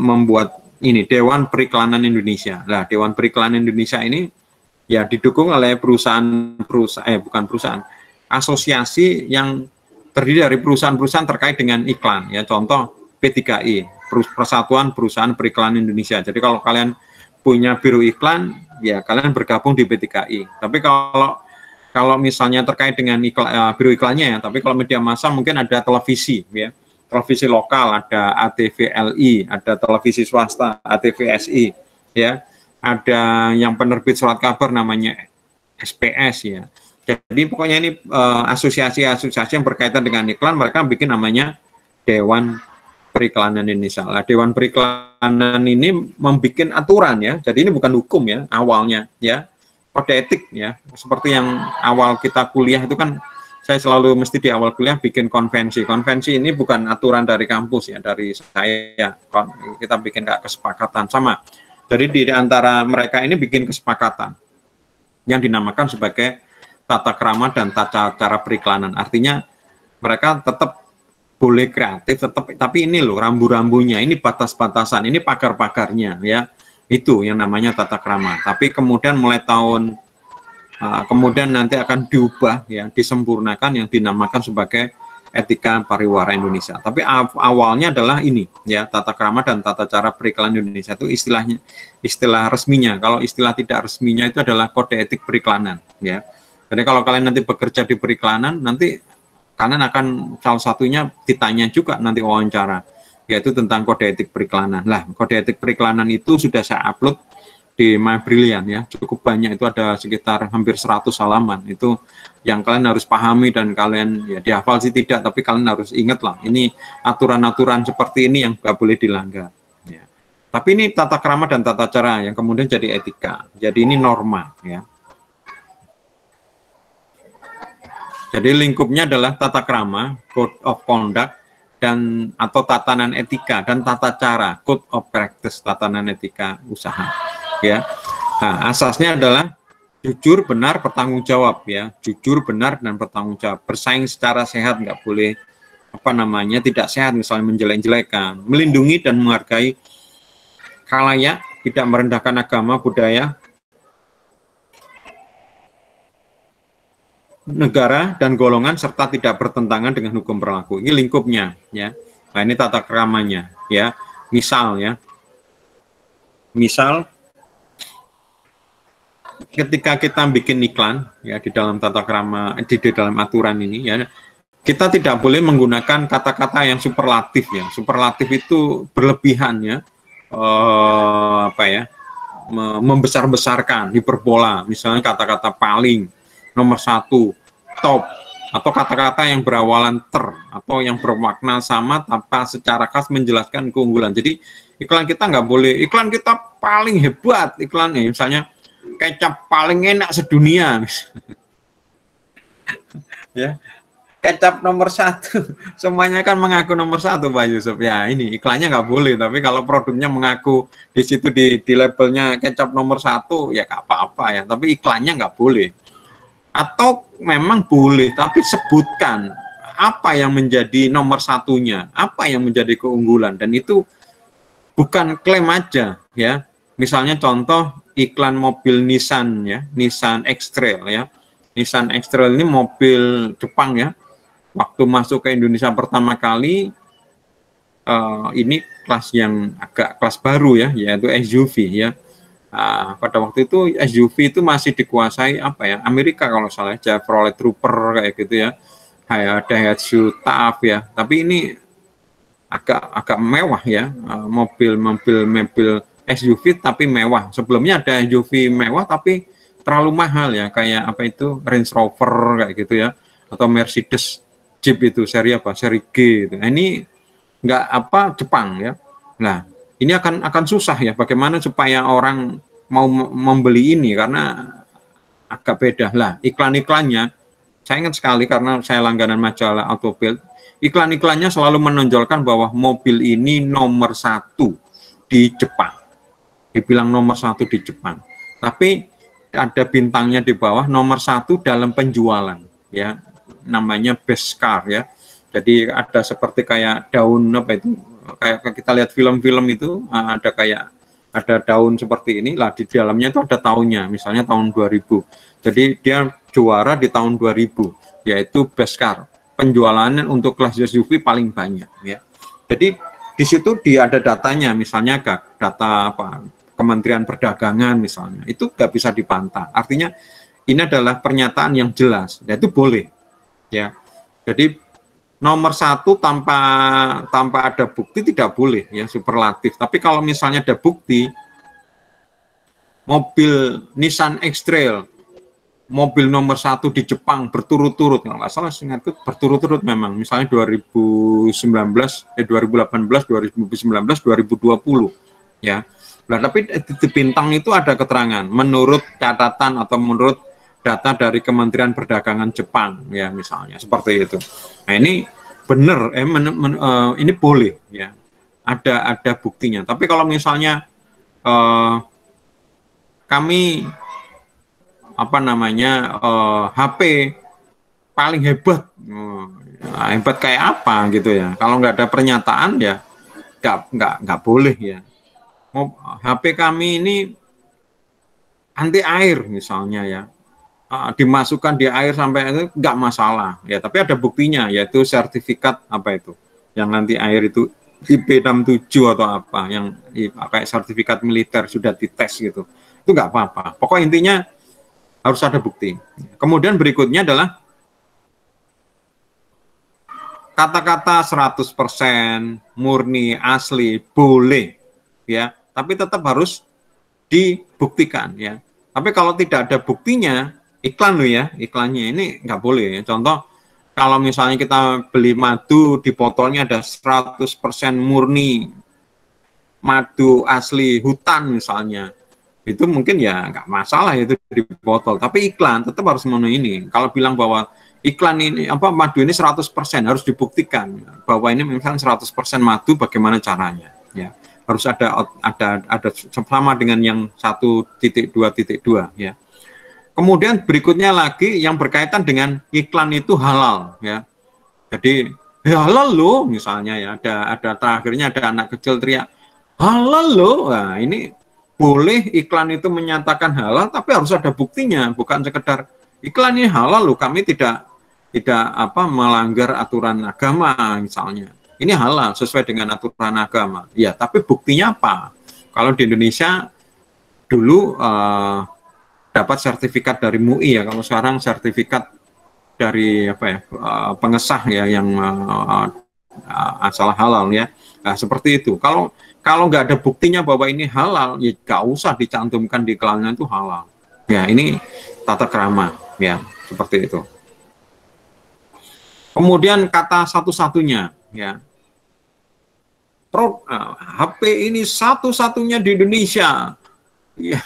membuat ini Dewan Periklanan Indonesia. Nah, Dewan Periklanan Indonesia ini ya didukung oleh asosiasi yang terdiri dari perusahaan-perusahaan terkait dengan iklan ya, contoh P3I, Persatuan Perusahaan Periklanan Indonesia. Jadi kalau kalian punya biro iklan, ya kalian bergabung di P3I. Tapi kalau misalnya terkait dengan biro iklannya ya, tapi kalau media massa mungkin ada televisi ya. Televisi lokal ada ATVLI, ada televisi swasta ATVSI ya. ada yang penerbit surat kabar namanya SPS ya. Jadi pokoknya ini asosiasi-asosiasi yang berkaitan dengan iklan, mereka bikin namanya Dewan Periklanan Indonesia. Nah, Dewan Periklanan ini membuat aturan ya. Jadi ini bukan hukum ya awalnya ya. Kode etik ya. Seperti yang awal kita kuliah itu kan saya selalu mesti di awal kuliah bikin konvensi. Konvensi ini bukan aturan dari kampus ya, dari saya. Kita bikin kesepakatan sama. Jadi di antara mereka ini bikin kesepakatan yang dinamakan sebagai tata krama dan tata cara periklanan. Artinya mereka tetap boleh kreatif, tetap, tapi ini loh rambu-rambunya, ini batas-batasan, ini pagar-pagarnya ya, itu yang namanya tata krama. Tapi kemudian mulai tahun kemudian nanti akan diubah ya, disempurnakan yang dinamakan sebagai etika pariwara Indonesia. Tapi awalnya adalah ini ya, tata krama dan tata cara periklanan Indonesia itu istilahnya, istilah resminya. Kalau istilah tidak resminya itu adalah kode etik periklanan ya. Jadi kalau kalian nanti bekerja di periklanan, nanti kalian akan salah satunya ditanya juga nanti wawancara, yaitu tentang kode etik periklanan. Lah, kode etik periklanan itu sudah saya upload di My Brilliant ya, cukup banyak, itu ada sekitar hampir 100 halaman. Itu yang kalian harus pahami dan kalian ya dihafal sih tidak, tapi kalian harus ingat lah, ini aturan-aturan seperti ini yang nggak boleh dilanggar ya. Tapi ini tata krama dan tata cara yang kemudian jadi etika, jadi ini norma ya. Jadi lingkupnya adalah tata krama, code of conduct, dan atau tatanan etika, dan tata cara, code of practice, tatanan etika usaha ya. Nah, asasnya adalah jujur, benar, bertanggung jawab ya. Jujur, benar, dan bertanggung jawab. Bersaing secara sehat, nggak boleh apa namanya, tidak sehat misalnya menjelek-jelekan. Melindungi dan menghargai khalayak, tidak merendahkan agama, budaya, negara dan golongan, serta tidak bertentangan dengan hukum berlaku. Ini lingkupnya ya. Nah, ini tata keramanya ya. Misal ya. Misal ketika kita bikin iklan ya, di dalam tata krama, di dalam aturan ini ya, kita tidak boleh menggunakan kata-kata yang superlatif ya. Superlatif itu berlebihan ya, apa ya, membesar-besarkan, hiperbola. Misalnya kata-kata paling, nomor 1, top, atau kata-kata yang berawalan ter atau yang bermakna sama tanpa secara khas menjelaskan keunggulan. Jadi iklan kita nggak boleh iklan kita paling hebat, iklan misalnya kecap paling enak sedunia ya, kecap nomor 1, semuanya kan mengaku nomor 1 Pak Yusuf ya. Ini iklannya nggak boleh, tapi kalau produknya mengaku di situ di labelnya kecap nomor 1 ya nggak apa-apa ya, tapi iklannya nggak boleh. Atau memang boleh, tapi sebutkan apa yang menjadi nomor 1-nya, apa yang menjadi keunggulan, dan itu bukan klaim aja ya. Misalnya contoh iklan mobil Nissan ya, Nissan X-Trail ya. Nissan X-Trail ini mobil Jepang ya. Waktu masuk ke Indonesia pertama kali, ini kelas yang agak kelas baru ya, yaitu SUV ya. Pada waktu itu SUV itu masih dikuasai apa ya, Amerika kalau salah, Chevrolet Trooper kayak gitu ya, Daihatsu Taaf ya. Tapi ini agak mewah ya, mobil SUV tapi mewah. Sebelumnya ada SUV mewah tapi terlalu mahal ya, kayak apa itu Range Rover kayak gitu ya, atau Mercedes Jeep itu seri apa, seri G gitu. Nah, ini nggak apa Jepang ya. Nah, ini akan susah ya, bagaimana supaya orang mau membeli ini, karena agak beda lah iklan-iklannya. Saya ingat sekali karena saya langganan majalah Autobild, iklan-iklannya selalu menonjolkan bahwa mobil ini nomor 1 di Jepang, dibilang nomor 1 di Jepang, tapi ada bintangnya di bawah, nomor 1 dalam penjualan ya, namanya best car ya. Jadi ada seperti kayak daun apa itu, kayak kita lihat film-film itu ada kayak ada daun seperti ini lah, di dalamnya itu ada tahunnya, misalnya tahun 2000. Jadi dia juara di tahun 2000, yaitu best car, penjualannya untuk kelas SUV paling banyak ya. Jadi di situ dia ada datanya, misalnya data apa Kementerian Perdagangan misalnya, itu nggak bisa dibantah. Artinya ini adalah pernyataan yang jelas, yaitu boleh ya. Jadi nomor 1 tanpa ada bukti tidak boleh ya, superlatif. Tapi kalau misalnya ada bukti, mobil Nissan X-Trail, mobil nomor 1 di Jepang berturut-turut, nggak salah seingatku berturut-turut memang, misalnya 2018, 2020 ya. Nah, tapi di bintang itu ada keterangan menurut catatan atau menurut data dari Kementerian Perdagangan Jepang ya, misalnya seperti itu. Nah, ini benar, ini boleh ya, ada buktinya. Tapi kalau misalnya kami HP paling hebat, hebat kayak apa gitu ya, kalau nggak ada pernyataan ya nggak boleh ya. HP kami ini anti air misalnya ya, dimasukkan di air sampai itu nggak masalah ya, tapi ada buktinya, yaitu sertifikat apa itu yang anti air itu IP67 atau apa, yang pakai sertifikat militer sudah dites gitu, itu nggak apa-apa. Pokoknya intinya harus ada bukti. Kemudian berikutnya adalah kata-kata 100% murni asli boleh ya, tapi tetap harus dibuktikan ya. Tapi kalau tidak ada buktinya, iklan lo ya, iklannya ini nggak boleh ya. Contoh, kalau misalnya kita beli madu di botolnya ada 100% murni madu asli hutan misalnya, itu mungkin ya nggak masalah itu di botol, tapi iklan tetap harus memenuhi ini. Kalau bilang bahwa iklan ini madu ini 100% harus dibuktikan bahwa ini misalnya 100% madu, bagaimana caranya ya. Harus ada sama dengan yang 1.2.2 ya. Kemudian berikutnya lagi yang berkaitan dengan iklan itu halal ya. Jadi halal loh misalnya ya, ada terakhirnya ada anak kecil teriak halal loh. Nah, ini boleh iklan itu menyatakan halal, tapi harus ada buktinya, bukan sekedar iklan ini halal loh, kami tidak melanggar aturan agama misalnya. Ini halal sesuai dengan aturan agama. Ya, tapi buktinya apa? Kalau di Indonesia dulu dapat sertifikat dari MUI ya, kalau sekarang sertifikat dari pengesah ya yang asal halal ya. Nah, seperti itu. Kalau nggak ada buktinya bahwa ini halal, ya nggak usah dicantumkan di iklannya itu halal. Ya, ini tata krama ya, seperti itu. Kemudian kata satu-satunya ya. HP ini satu-satunya di Indonesia ya,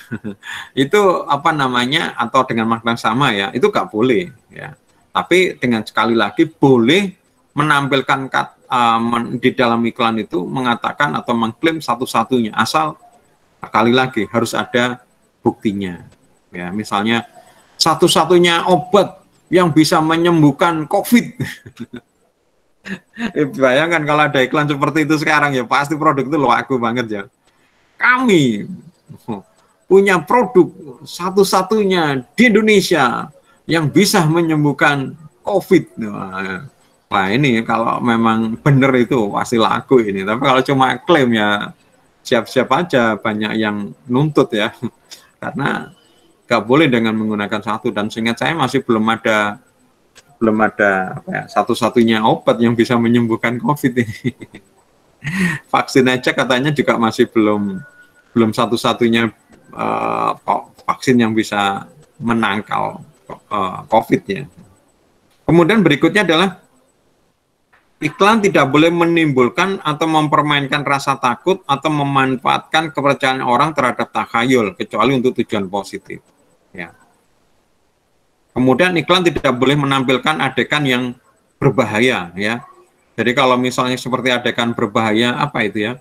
itu atau dengan makna sama ya, itu nggak boleh ya. Tapi dengan sekali lagi boleh menampilkan di dalam iklan itu mengatakan atau mengklaim satu-satunya, asal sekali lagi harus ada buktinya ya. Misalnya satu-satunya obat yang bisa menyembuhkan COVID. Bayangkan kalau ada iklan seperti itu sekarang ya, pasti produk itu laku banget ya. Kami punya produk satu-satunya di Indonesia yang bisa menyembuhkan COVID. Nah, ini kalau memang benar itu pasti laku ini. Tapi kalau cuma klaim ya siap-siap aja banyak yang nuntut ya, karena nggak boleh dengan menggunakan satu. Dan seingat saya masih belum ada satu-satunya obat yang bisa menyembuhkan COVID ini. Vaksin aja katanya juga masih belum satu-satunya vaksin yang bisa menangkal COVID-nya. Kemudian berikutnya adalah iklan tidak boleh menimbulkan atau mempermainkan rasa takut atau memanfaatkan kepercayaan orang terhadap takhayul kecuali untuk tujuan positif ya. Kemudian iklan tidak boleh menampilkan adegan yang berbahaya ya. Jadi kalau misalnya seperti adegan berbahaya apa itu ya?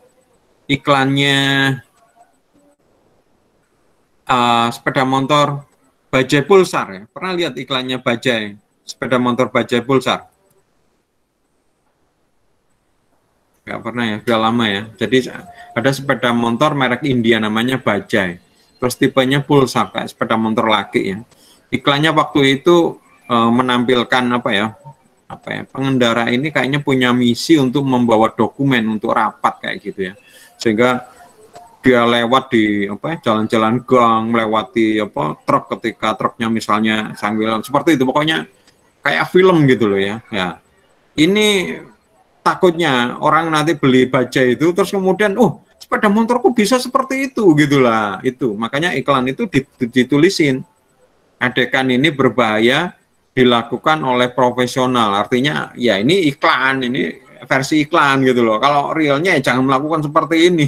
Iklannya sepeda motor Bajaj Pulsar ya. Pernah lihat iklannya Bajaj, sepeda motor Bajaj Pulsar? Enggak pernah ya, sudah lama ya. Jadi ada sepeda motor merek India namanya Bajaj. Terus tipenya Pulsar kayak sepeda motor laki ya. Iklannya waktu itu menampilkan pengendara ini kayaknya punya misi untuk membawa dokumen untuk rapat kayak gitu ya, sehingga dia lewat di jalan-jalan gang, melewati truk, ketika truknya misalnya sambil seperti itu, pokoknya kayak film gitu loh ya. Ya, ini takutnya orang nanti beli Bajaj itu terus kemudian sepeda motorku bisa seperti itu gitulah itu. Makanya iklan itu ditulisin adegan ini berbahaya dilakukan oleh profesional. Artinya ya ini iklan, ini versi iklan gitu loh. Kalau realnya ya jangan melakukan seperti ini.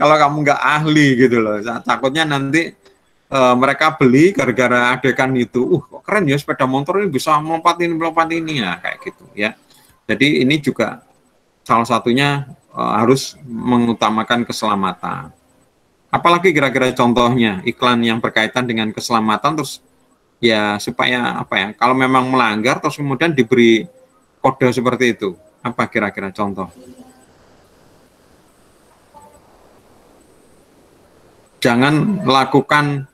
Kalau kamu nggak ahli gitu loh, takutnya nanti mereka beli gara-gara adegan itu. Kok keren ya sepeda motor ini bisa melompat ini ya kayak gitu ya. Jadi ini juga salah satunya harus mengutamakan keselamatan. Apalagi kira-kira contohnya iklan yang berkaitan dengan keselamatan terus ya supaya apa ya? Kalau memang melanggar terus kemudian diberi kode seperti itu. Apa kira-kira contoh? Jangan lakukan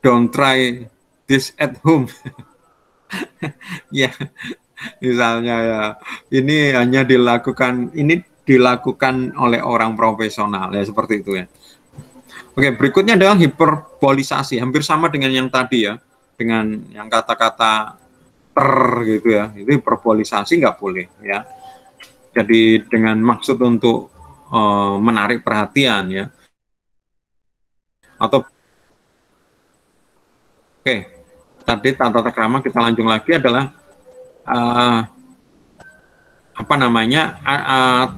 don't try this at home. Ya, misalnya ya, ini hanya dilakukan, ini dilakukan oleh orang profesional ya seperti itu ya. Oke, berikutnya adalah hiperbolisasi, hampir sama dengan yang tadi ya, dengan yang kata-kata ter gitu ya, itu hiperbolisasi nggak boleh ya. Jadi dengan maksud untuk menarik perhatian ya. Atau oke, tadi tata krama kita lanjut lagi adalah apa namanya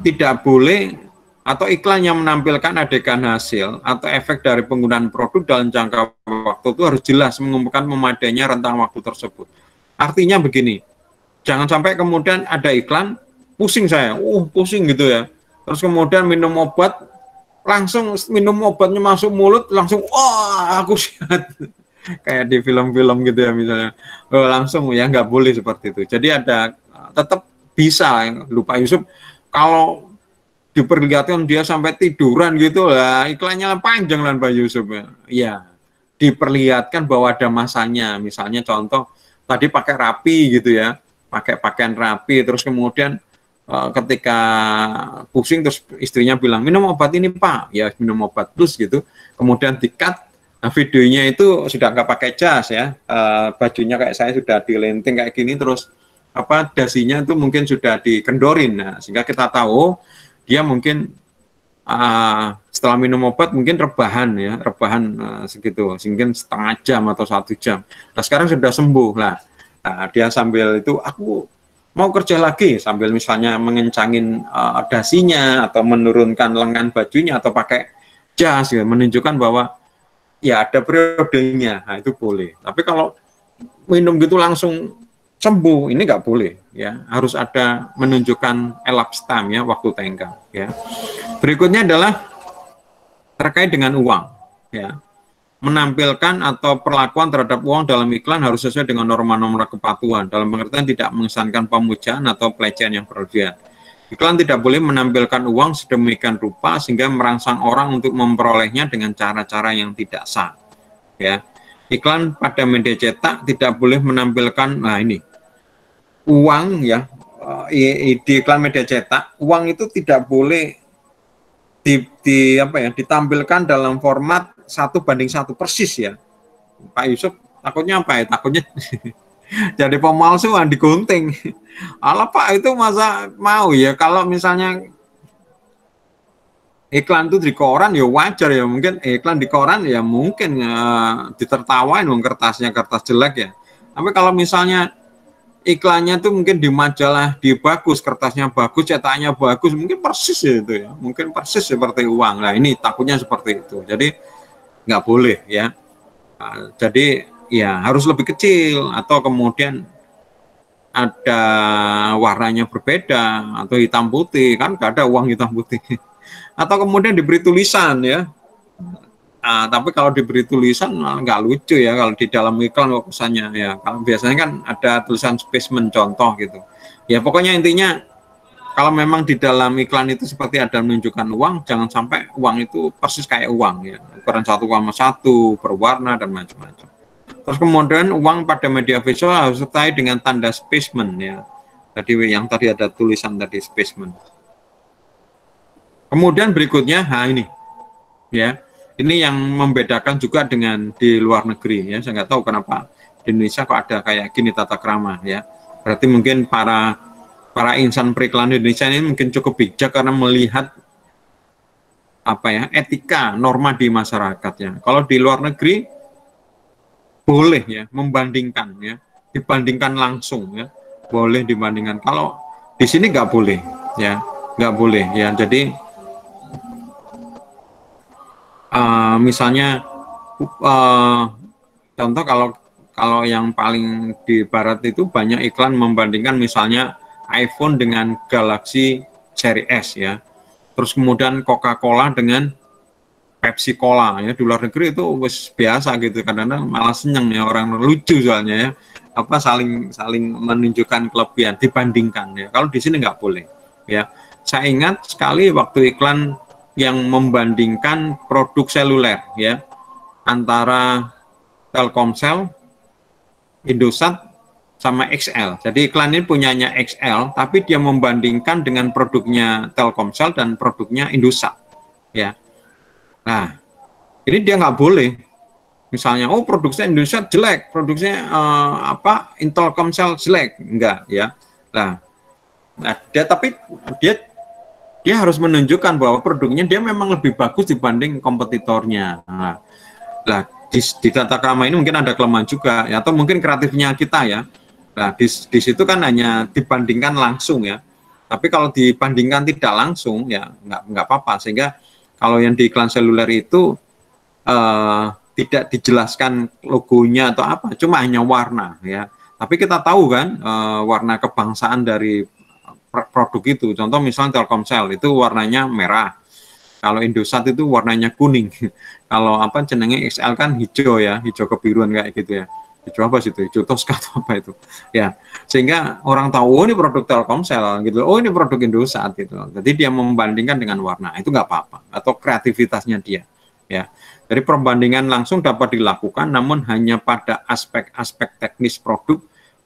tidak boleh atau iklan yang menampilkan adegan hasil atau efek dari penggunaan produk dalam jangka waktu itu harus jelas mengumpulkan memadainya rentang waktu tersebut. Artinya begini, jangan sampai kemudian ada iklan pusing saya, pusing gitu ya, terus kemudian minum obat, langsung minum obatnya masuk mulut, langsung aku sehat. Kayak di film-film gitu ya misalnya. Langsung ya, nggak boleh seperti itu. Jadi ada, tetap bisa, lupa Yusuf, kalau diperlihatkan dia sampai tiduran gitu lah, iklannya panjang lah Pak Yusuf. Ya, diperlihatkan bahwa ada masanya, misalnya contoh, tadi pakai rapi gitu ya, pakai pakaian rapi, terus kemudian ketika pusing terus istrinya bilang minum obat ini Pak, ya minum obat plus gitu, kemudian di-cut, nah videonya itu sudah nggak pakai jas ya, bajunya kayak saya sudah dilenting kayak gini, terus apa dasinya itu mungkin sudah dikendorin, nah, sehingga kita tahu dia mungkin setelah minum obat mungkin rebahan ya, segitu, mungkin setengah jam atau 1 jam, nah sekarang sudah sembuh lah, nah, dia sambil itu aku mau kerja lagi sambil misalnya mengencangin dasinya atau menurunkan lengan bajunya atau pakai jas ya, menunjukkan bahwa ya ada periodenya, nah, itu boleh. Tapi kalau minum gitu langsung sembuh ini nggak boleh ya, harus ada menunjukkan elapsed time ya, waktu tenggang ya. Berikutnya adalah terkait dengan uang ya. Menampilkan atau perlakuan terhadap uang dalam iklan harus sesuai dengan norma-norma kepatuhan, dalam pengertian tidak mengesankan pemujaan atau pelecehan yang berlebihan. Iklan tidak boleh menampilkan uang sedemikian rupa sehingga merangsang orang untuk memperolehnya dengan cara-cara yang tidak sah. Ya, iklan pada media cetak tidak boleh menampilkan, nah ini, uang ya, di iklan media cetak, uang itu tidak boleh ditampilkan dalam format 1:1 persis ya Pak Yusuf, takutnya apa ya, takutnya jadi pemalsuan, digunting. Alah Pak, itu masa mau ya, kalau misalnya iklan itu di koran ya wajar ya, mungkin iklan di koran ya mungkin ditertawain dong, kertasnya kertas jelek ya. Tapi kalau misalnya iklannya tuh mungkin di majalah, di bagus, kertasnya bagus, cetaknya bagus, mungkin persis ya itu ya, mungkin persis seperti uang. Nah ini takutnya seperti itu, jadi nggak boleh ya. Jadi ya harus lebih kecil atau kemudian ada warnanya berbeda atau hitam putih, kan nggak ada uang hitam putih. Atau kemudian diberi tulisan ya. Tapi kalau diberi tulisan nggak lucu ya kalau di dalam iklan kesannya ya. Kalau biasanya kan ada tulisan spesimen contoh gitu. Ya pokoknya intinya kalau memang di dalam iklan itu seperti ada menunjukkan uang, jangan sampai uang itu persis kayak uang ya, ukuran 1:1, berwarna dan macam-macam. Terus kemudian uang pada media visual harus disertai dengan tanda spesimen ya. Tadi yang tadi ada tulisan tadi spesimen. Kemudian berikutnya, ini ya, ini yang membedakan juga dengan di luar negeri ya. Saya nggak tahu kenapa di Indonesia kok ada kayak gini tata krama ya. Berarti mungkin para para insan periklanan Indonesia ini mungkin cukup bijak karena melihat apa ya, etika, norma di masyarakat ya. Kalau di luar negeri boleh ya membandingkan ya, dibandingkan langsung ya, boleh dibandingkan. Kalau di sini nggak boleh ya, nggak boleh ya. Jadi misalnya contoh kalau yang paling di barat itu banyak iklan membandingkan misalnya iPhone dengan Galaxy Series S ya. Terus kemudian Coca-Cola dengan Pepsi Cola ya. Di luar negeri itu biasa gitu, kadang-kadang malah seneng ya, orang lucu soalnya ya. Apa saling menunjukkan kelebihan dibandingkan ya. Kalau di sini nggak boleh ya. Saya ingat sekali waktu iklan yang membandingkan produk seluler ya antara Telkomsel, Indosat sama XL. Jadi iklan ini punyanya XL, tapi dia membandingkan dengan produknya Telkomsel dan produknya Indosat, ya. Nah, ini dia nggak boleh. Misalnya, oh produknya Indosat jelek, produknya Telkomsel jelek, enggak, ya. Nah, dia harus menunjukkan bahwa produknya dia memang lebih bagus dibanding kompetitornya. Nah, di tata krama ini mungkin ada kelemahan juga ya, atau mungkin kreatifnya kita ya. Nah, di situ kan hanya dibandingkan langsung ya, tapi kalau dibandingkan tidak langsung ya nggak apa-apa. Sehingga kalau yang di iklan seluler itu tidak dijelaskan logonya atau apa, cuma hanya warna ya, tapi kita tahu kan warna kebangsaan dari produk itu. Contoh misalnya Telkomsel itu warnanya merah, kalau Indosat itu warnanya kuning, kalau jenenge XL kan hijau ya, hijau kebiruan kayak gitu ya, hijau apa sih itu, hijau toska atau apa itu ya. Sehingga orang tahu, oh ini produk Telkomsel gitu, oh ini produk Indosat gitu. Jadi dia membandingkan dengan warna, itu nggak apa-apa, atau kreativitasnya dia ya. Jadi perbandingan langsung dapat dilakukan, namun hanya pada aspek-aspek teknis produk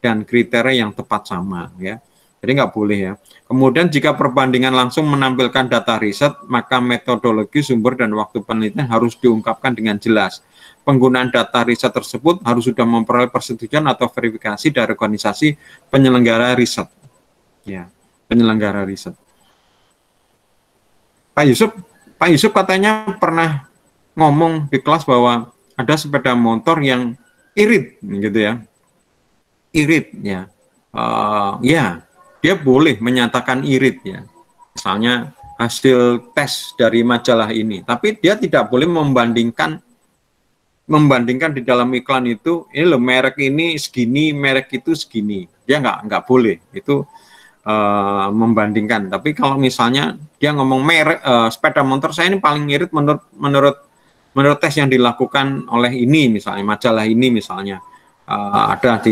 dan kriteria yang tepat sama ya. Jadi nggak boleh ya. Kemudian jika perbandingan langsung menampilkan data riset, maka metodologi, sumber, dan waktu penelitian harus diungkapkan dengan jelas. Penggunaan data riset tersebut harus sudah memperoleh persetujuan atau verifikasi dari organisasi penyelenggara riset. Ya, penyelenggara riset. Pak Yusuf katanya pernah ngomong di kelas bahwa ada sepeda motor yang irit, gitu ya. Irit, ya. Dia boleh menyatakan irit ya, misalnya hasil tes dari majalah ini, tapi dia tidak boleh membandingkan di dalam iklan itu, ini loh merek ini segini, merek itu segini, dia nggak boleh itu membandingkan. Tapi kalau misalnya dia ngomong merek sepeda motor saya ini paling irit menurut tes yang dilakukan oleh ini, misalnya majalah ini misalnya. Ada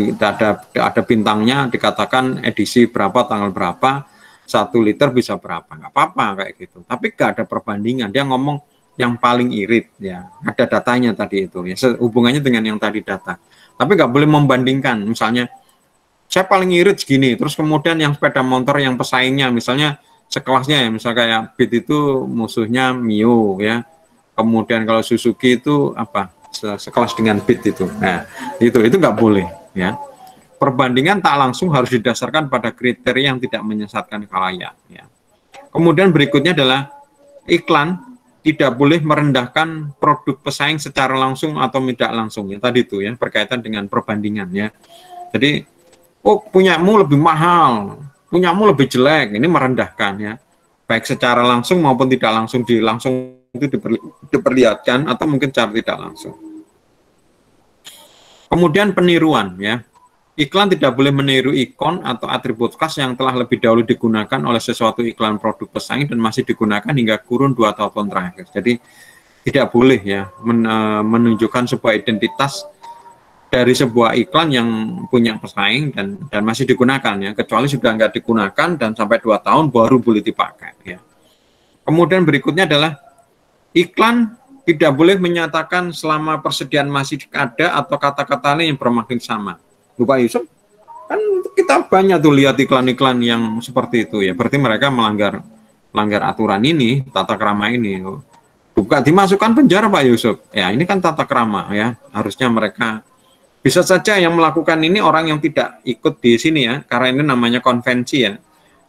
bintangnya dikatakan edisi berapa tanggal berapa, 1 liter bisa berapa, nggak apa-apa kayak gitu. Tapi nggak ada perbandingan, dia ngomong yang paling irit ya, ada datanya tadi itu ya, hubungannya dengan yang tadi data. Tapi nggak boleh membandingkan, misalnya saya paling irit segini, terus kemudian yang sepeda motor yang pesaingnya misalnya sekelasnya ya, misalnya kayak Beat itu musuhnya Mio ya, kemudian kalau Suzuki itu apa, sekelas dengan Beat itu. Nah, itu nggak boleh ya. Perbandingan tak langsung harus didasarkan pada kriteria yang tidak menyesatkan khalayak ya. Kemudian berikutnya adalah iklan tidak boleh merendahkan produk pesaing secara langsung atau tidak langsung ya. Tadi itu ya berkaitan dengan perbandingan ya. Jadi oh punyamu lebih mahal, punyamu lebih jelek, ini merendahkan ya. Baik secara langsung maupun tidak langsung, itu diperlihatkan atau mungkin cara tidak langsung. Kemudian peniruan ya. Iklan tidak boleh meniru ikon atau atribut khas yang telah lebih dahulu digunakan oleh sesuatu iklan produk pesaing dan masih digunakan hingga kurun 2 tahun terakhir. Jadi tidak boleh ya menunjukkan sebuah identitas dari sebuah iklan yang punya pesaing dan masih digunakan ya, kecuali sudah nggak digunakan dan sampai 2 tahun baru boleh dipakai ya. Kemudian berikutnya adalah iklan tidak boleh menyatakan selama persediaan masih ada atau kata-kata lain yang bermaksud sama. Bapak Yusuf, kan kita banyak tuh lihat iklan-iklan yang seperti itu ya. Berarti mereka melanggar aturan ini, tata krama ini. Bukan dimasukkan penjara Pak Yusuf. Ya ini kan tata krama ya. Harusnya mereka bisa saja yang melakukan ini orang yang tidak ikut di sini ya. Karena ini namanya konvensi ya.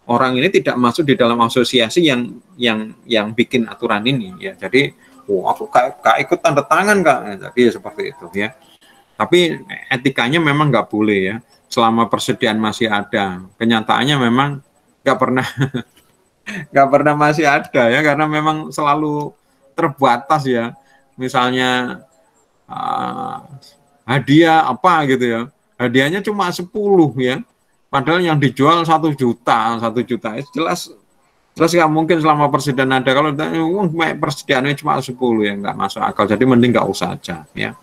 orang ini tidak masuk di dalam asosiasi yang bikin aturan ini ya. Jadi aku gak ikut tanda tangan Kak, jadi seperti itu ya. Tapi etikanya memang nggak boleh ya, selama persediaan masih ada. Kenyataannya memang nggak pernah masih ada ya, karena memang selalu terbatas ya. Misalnya hadiah apa gitu ya, hadiahnya cuma 10 ya, padahal yang dijual 1 juta, jelas nggak mungkin selama persediaan ada. Kalau persediaannya cuma 10 ya, nggak masuk akal, jadi mending nggak usah aja ya.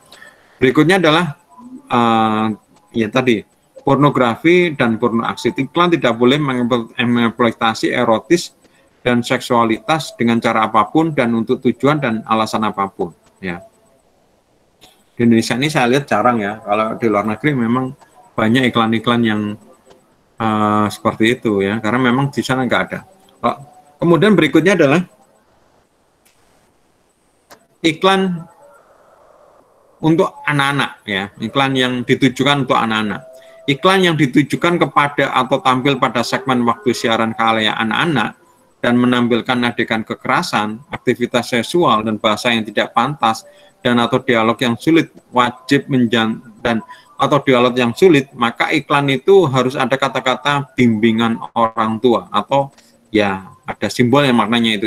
Berikutnya adalah ya tadi, pornografi dan porno aksi iklan tidak boleh mengeksploitasi erotis dan seksualitas dengan cara apapun dan untuk tujuan dan alasan apapun ya. Di Indonesia ini saya lihat jarang ya, kalau di luar negeri memang banyak iklan-iklan yang seperti itu ya, karena memang di sana nggak ada. Oh, kemudian berikutnya adalah iklan untuk anak-anak ya, iklan yang ditujukan untuk anak-anak. Iklan yang ditujukan kepada atau tampil pada segmen waktu siaran khalayak anak-anak dan menampilkan adegan kekerasan, aktivitas seksual dan bahasa yang tidak pantas dan atau dialog yang sulit wajib maka iklan itu harus ada kata-kata bimbingan orang tua atau ya ada simbol yang maknanya itu.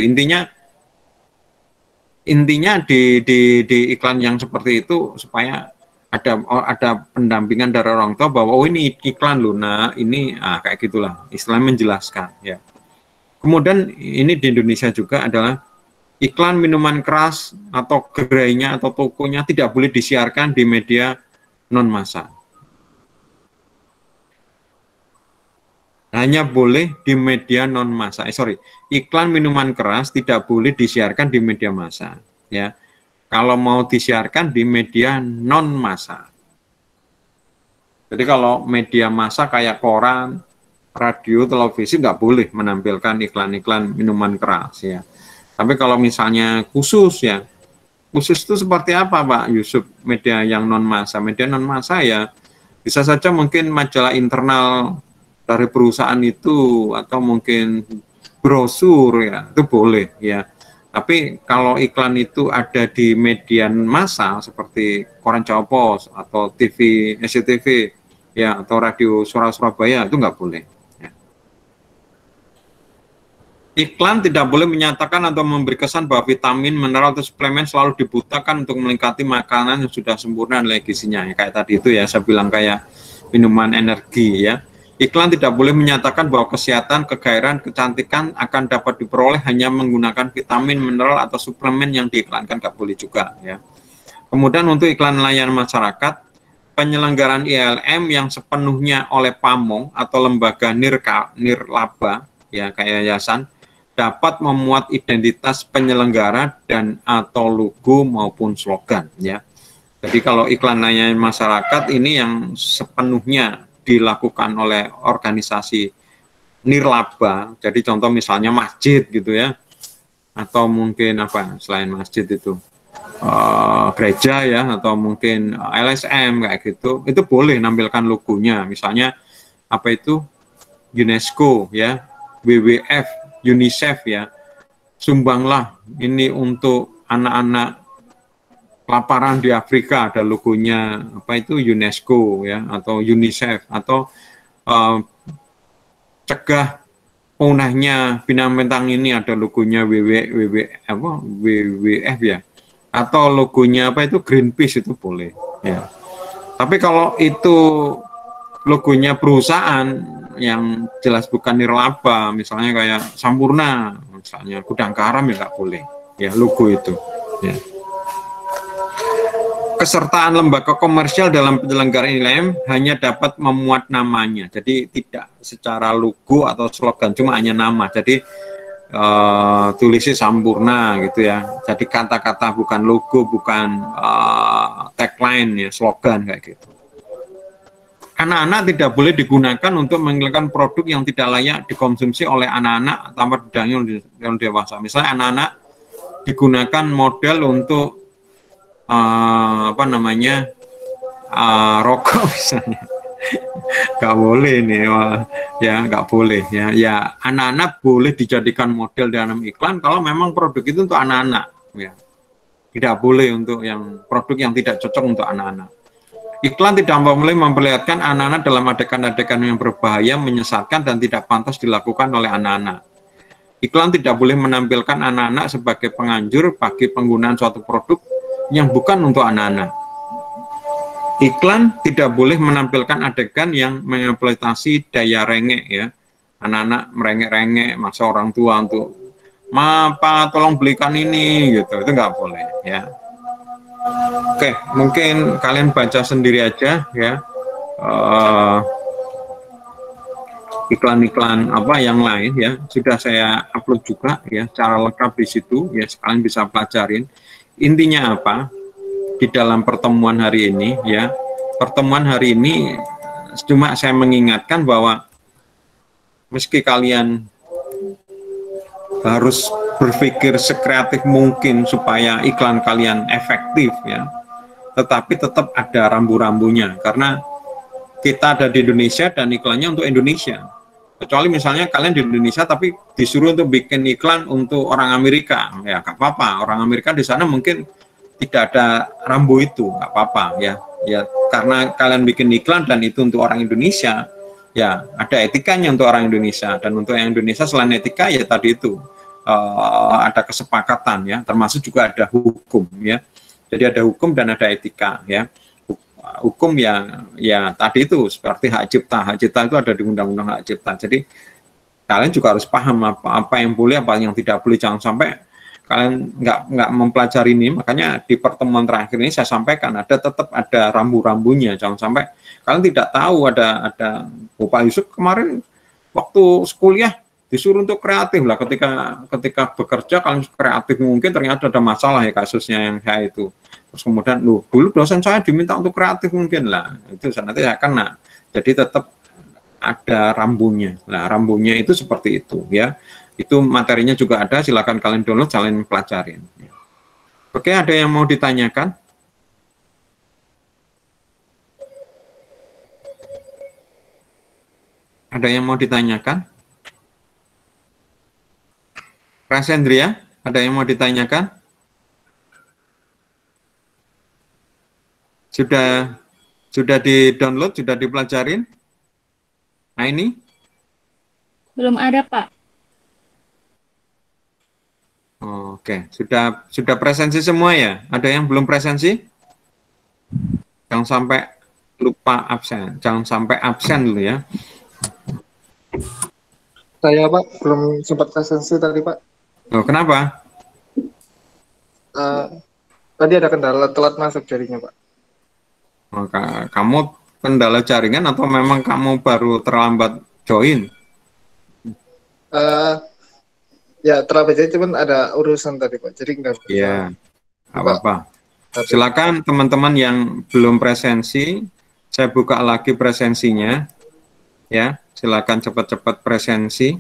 Intinya di iklan yang seperti itu supaya ada pendampingan dari orang tua bahwa oh ini iklan Luna ini kayak gitulah, istilahnya menjelaskan ya. Kemudian ini di Indonesia juga adalah iklan minuman keras atau gerainya atau tokonya tidak boleh disiarkan di media non massa. Hanya boleh di media non massa. Iklan minuman keras tidak boleh disiarkan di media massa ya. Kalau mau disiarkan di media non massa. Jadi kalau media massa kayak koran, radio, televisi nggak boleh menampilkan iklan-iklan minuman keras ya. Tapi kalau misalnya khusus ya, khusus itu seperti apa Pak Yusuf, media yang non massa? Media non massa ya bisa saja mungkin majalah internal dari perusahaan itu atau mungkin brosur ya, itu boleh ya. Tapi kalau iklan itu ada di media massa seperti koran Jawa Pos atau TV SCTV ya atau radio Suara Surabaya itu nggak boleh. Iklan tidak boleh menyatakan atau memberi kesan bahwa vitamin, mineral, atau suplemen selalu dibutakan untuk melengkapi makanan yang sudah sempurna nilai gizinya. Ya, kayak tadi itu ya, saya bilang kayak minuman energi ya. Iklan tidak boleh menyatakan bahwa kesehatan, kegairan, kecantikan akan dapat diperoleh hanya menggunakan vitamin, mineral, atau suplemen yang diiklankan, nggak boleh juga ya. Kemudian untuk iklan layanan masyarakat, penyelenggaraan ILM yang sepenuhnya oleh PAMONG atau lembaga nirlaba ya kayak yayasan, dapat memuat identitas penyelenggara dan atau logo maupun slogan ya. Jadi kalau iklan layanan masyarakat ini yang sepenuhnya dilakukan oleh organisasi nirlaba, jadi contoh misalnya masjid gitu ya, atau mungkin apa selain masjid itu gereja ya, atau mungkin LSM kayak gitu, itu boleh nampilkan logonya, misalnya apa itu UNESCO ya, WWF, UNICEF ya, sumbanglah ini untuk anak-anak kelaparan di Afrika, ada logonya apa itu UNESCO ya, atau UNICEF, atau cegah punahnya binatang ini ada logonya WWF ya, atau logonya apa itu Greenpeace, itu boleh ya. Tapi kalau itu logonya perusahaan yang jelas bukan nirlaba, misalnya kayak Sampurna, misalnya Gudang Garam, ya nggak boleh ya logo itu ya. Kesertaan lembaga komersial dalam penyelenggaraan ILM hanya dapat memuat namanya, jadi tidak secara logo atau slogan, cuma hanya nama. Jadi tulisnya Sampurna gitu ya, jadi kata-kata bukan logo, bukan tagline ya, slogan kayak gitu. Anak-anak tidak boleh digunakan untuk mengiklankan produk yang tidak layak dikonsumsi oleh anak-anak tanpa didangi oleh dewasa. Misalnya anak-anak digunakan model untuk rokok misalnya, nggak boleh nih ya, nggak boleh ya. Ya, anak-anak boleh dijadikan model dalam iklan kalau memang produk itu untuk anak-anak ya. Tidak boleh untuk yang produk yang tidak cocok untuk anak-anak. Iklan tidak boleh memperlihatkan anak-anak dalam adegan-adegan yang berbahaya, menyesatkan, dan tidak pantas dilakukan oleh anak-anak. Iklan tidak boleh menampilkan anak-anak sebagai penganjur bagi penggunaan suatu produk yang bukan untuk anak-anak. Iklan tidak boleh menampilkan adegan yang mengeksploitasi daya rengek ya. Anak-anak merengek-rengek, maksa orang tua untuk, "Ma, Pa, tolong belikan ini," gitu. Itu nggak boleh ya. Oke, mungkin kalian baca sendiri aja ya. Iklan-iklan apa yang lain ya, sudah saya upload juga ya, cara lengkap di situ ya, sekalian bisa pelajarin. Intinya apa di dalam pertemuan hari ini ya, pertemuan hari ini cuma saya mengingatkan bahwa meski kalian harus berpikir sekreatif mungkin supaya iklan kalian efektif ya, tetapi tetap ada rambu-rambunya, karena kita ada di Indonesia dan iklannya untuk Indonesia. Kecuali misalnya kalian di Indonesia tapi disuruh untuk bikin iklan untuk orang Amerika, ya nggak apa-apa. Orang Amerika di sana mungkin tidak ada rambu itu, nggak apa-apa ya. Ya karena kalian bikin iklan dan itu untuk orang Indonesia, ya ada etikanya untuk orang Indonesia, dan untuk yang Indonesia selain etika ya tadi itu ada kesepakatan ya, termasuk juga ada hukum ya. Jadi ada hukum dan ada etika ya. Hukum ya tadi itu seperti hak cipta. Hak cipta itu ada di undang-undang hak cipta. Jadi kalian juga harus paham apa yang boleh, apa yang tidak boleh. Jangan sampai kalian nggak mempelajari ini. Makanya di pertemuan terakhir ini saya sampaikan tetap ada rambu-rambunya. Jangan sampai kalian tidak tahu. Ada Bapak Yusuf kemarin waktu kuliah disuruh untuk kreatif lah. Ketika bekerja kalian kreatif mungkin, ternyata ada masalah ya kasusnya yang saya itu. Terus kemudian, loh, dulu dosen saya diminta untuk kreatif mungkin lah, itu nanti saya kena. Jadi tetap ada rambunya. Nah, rambunya itu seperti itu ya. Itu materinya juga ada, silakan kalian download, kalian pelajarin. Oke, ada yang mau ditanyakan? Ada yang mau ditanyakan? Rasendria, ada yang mau ditanyakan? Sudah di-download, sudah dipelajarin? Nah ini? Belum ada, Pak. Oke, sudah presensi semua ya? Ada yang belum presensi? Jangan sampai lupa absen, jangan sampai absen dulu ya. Saya, Pak, belum sempat presensi tadi, Pak. Oh, kenapa? Tadi ada kendala, telat masuk jarinya, Pak. Maka kamu kendala jaringan atau memang kamu baru terlambat join? Ya terlambat join, cuman ada urusan tadi Pak, jadi enggak. Iya, apa-apa. Silakan teman-teman yang belum presensi, saya buka lagi presensinya. Ya, silakan cepat-cepat presensi.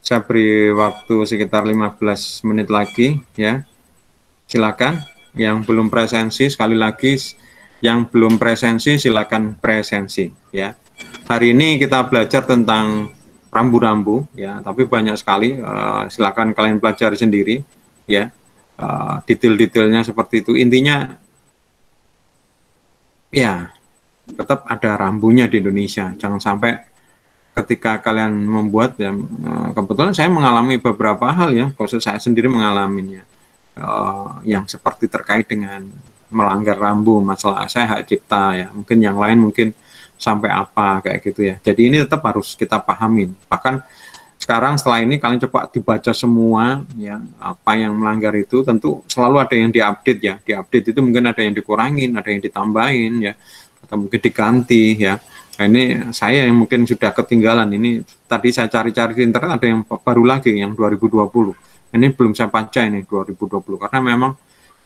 Saya beri waktu sekitar 15 menit lagi. Ya, silakan yang belum presensi sekali lagi. Yang belum presensi silakan presensi ya. Hari ini kita belajar tentang rambu-rambu ya, tapi banyak sekali. Silakan kalian pelajari sendiri ya. Detail-detailnya seperti itu. Intinya ya tetap ada rambunya di Indonesia. Jangan sampai ketika kalian membuat ya, kebetulan saya mengalami beberapa hal ya, khusus saya sendiri mengalaminya yang seperti terkait dengan melanggar rambu, masalah saya hak cipta ya, mungkin yang lain mungkin sampai apa kayak gitu ya. Jadi ini tetap harus kita pahamin. Bahkan sekarang setelah ini kalian coba dibaca semua ya, apa yang melanggar itu tentu selalu ada yang diupdate ya. Diupdate itu mungkin ada yang dikurangin, ada yang ditambahin ya, atau mungkin diganti ya. Nah, ini saya yang mungkin sudah ketinggalan. Ini tadi saya cari-cari di internet ada yang baru lagi yang 2020. Ini belum saya baca ini 2020 karena memang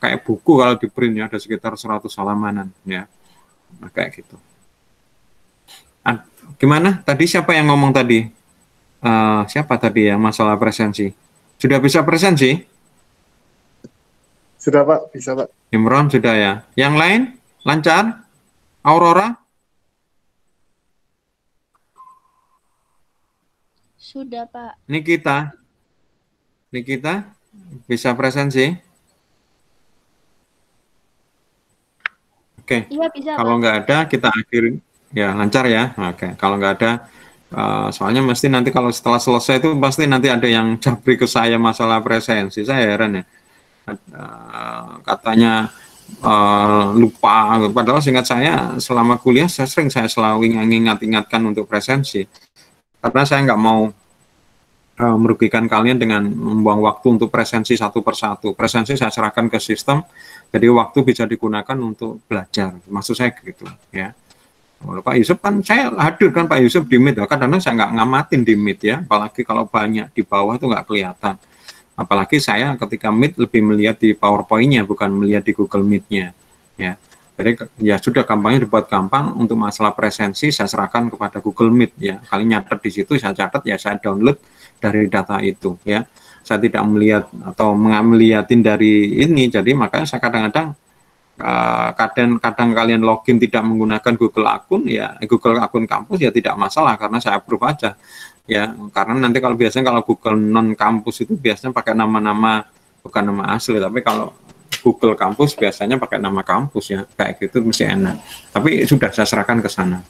kayak buku kalau di print ya, ada sekitar 100 halamanan ya. Nah, kayak gitu. Gimana? Tadi siapa yang ngomong tadi? Siapa tadi yang masalah presensi? Sudah bisa presensi? Sudah Pak, bisa Pak. Imron sudah ya. Yang lain? Lancar? Aurora? Sudah, Pak. Nikita bisa presensi? Oke. Iya, bisa. Kalau nggak ada kita akhirin. Ya, lancar ya. Oke. Kalau nggak ada, soalnya mesti nanti kalau setelah selesai itu pasti nanti ada yang japri ke saya masalah presensi. Saya heran ya. Katanya lupa. Padahal seingat saya selama kuliah saya selalu ingat-ingatkan untuk presensi. Karena saya nggak mau merugikan kalian dengan membuang waktu untuk presensi satu persatu. Presensi saya serahkan ke sistem, jadi waktu bisa digunakan untuk belajar. Maksud saya gitu ya. Kalau Pak Yusuf kan saya hadirkan Pak Yusuf di Meet, karena saya nggak ngamatin di Meet ya. Apalagi kalau banyak di bawah itu nggak kelihatan. Apalagi saya ketika Meet lebih melihat di PowerPoint-nya, bukan melihat di Google Meet-nya ya. Jadi ya sudah kampanye dibuat gampang untuk masalah presensi saya serahkan kepada Google Meet ya. Kali nyatet di situ saya catat ya saya download dari data itu ya. Saya tidak melihat atau melihatin dari ini. Jadi makanya saya kadang-kadang kalian login tidak menggunakan Google akun kampus ya tidak masalah karena saya approve aja ya. Karena nanti kalau biasanya kalau Google non kampus itu biasanya pakai nama-nama bukan nama asli, tapi kalau Google kampus biasanya pakai nama kampus ya, kayak gitu mesti enak. Tapi sudah saya serahkan ke sana.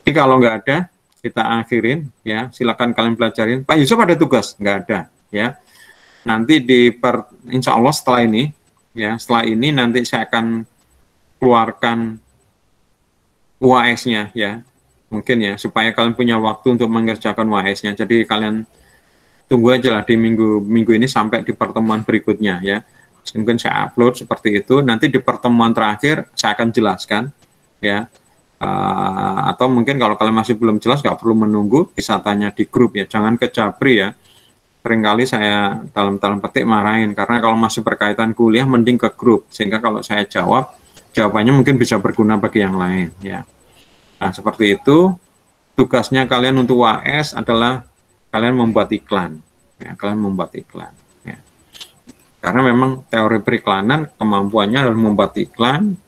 Jadi kalau nggak ada, kita akhirin ya. Silakan kalian pelajarin. Pak Yusuf ada tugas? Nggak ada ya. Nanti insya Allah setelah ini ya, setelah ini nanti saya akan keluarkan UAS-nya ya, mungkin ya, supaya kalian punya waktu untuk mengerjakan UAS-nya. Jadi kalian tunggu aja lah di minggu ini sampai di pertemuan berikutnya ya. Mungkin saya upload seperti itu, nanti di pertemuan terakhir saya akan jelaskan ya. Atau mungkin kalau kalian masih belum jelas nggak perlu menunggu, bisa tanya di grup ya, jangan ke japri ya. Seringkali saya dalam petik marahin karena kalau masih berkaitan kuliah mending ke grup, sehingga kalau saya jawab jawabannya mungkin bisa berguna bagi yang lain ya. Nah seperti itu. Tugasnya kalian untuk UAS adalah kalian membuat iklan ya, kalian membuat iklan. Karena memang teori periklanan kemampuannya adalah membuat iklan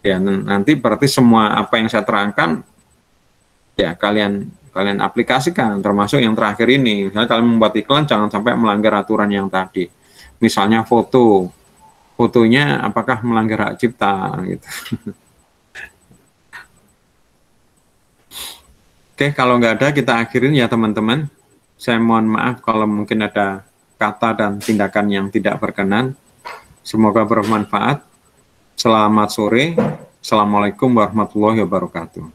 ya. Nanti berarti semua apa yang saya terangkan ya kalian aplikasikan, termasuk yang terakhir ini. Misalnya kalian membuat iklan jangan sampai melanggar aturan yang tadi, misalnya fotonya apakah melanggar hak cipta gitu. Oke, kalau nggak ada kita akhirin ya teman-teman. Saya mohon maaf kalau mungkin ada kata dan tindakan yang tidak berkenan. Semoga bermanfaat. Selamat sore. Assalamualaikum warahmatullahi wabarakatuh.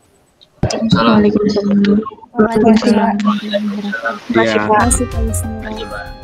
Waalaikumsalam. Ya.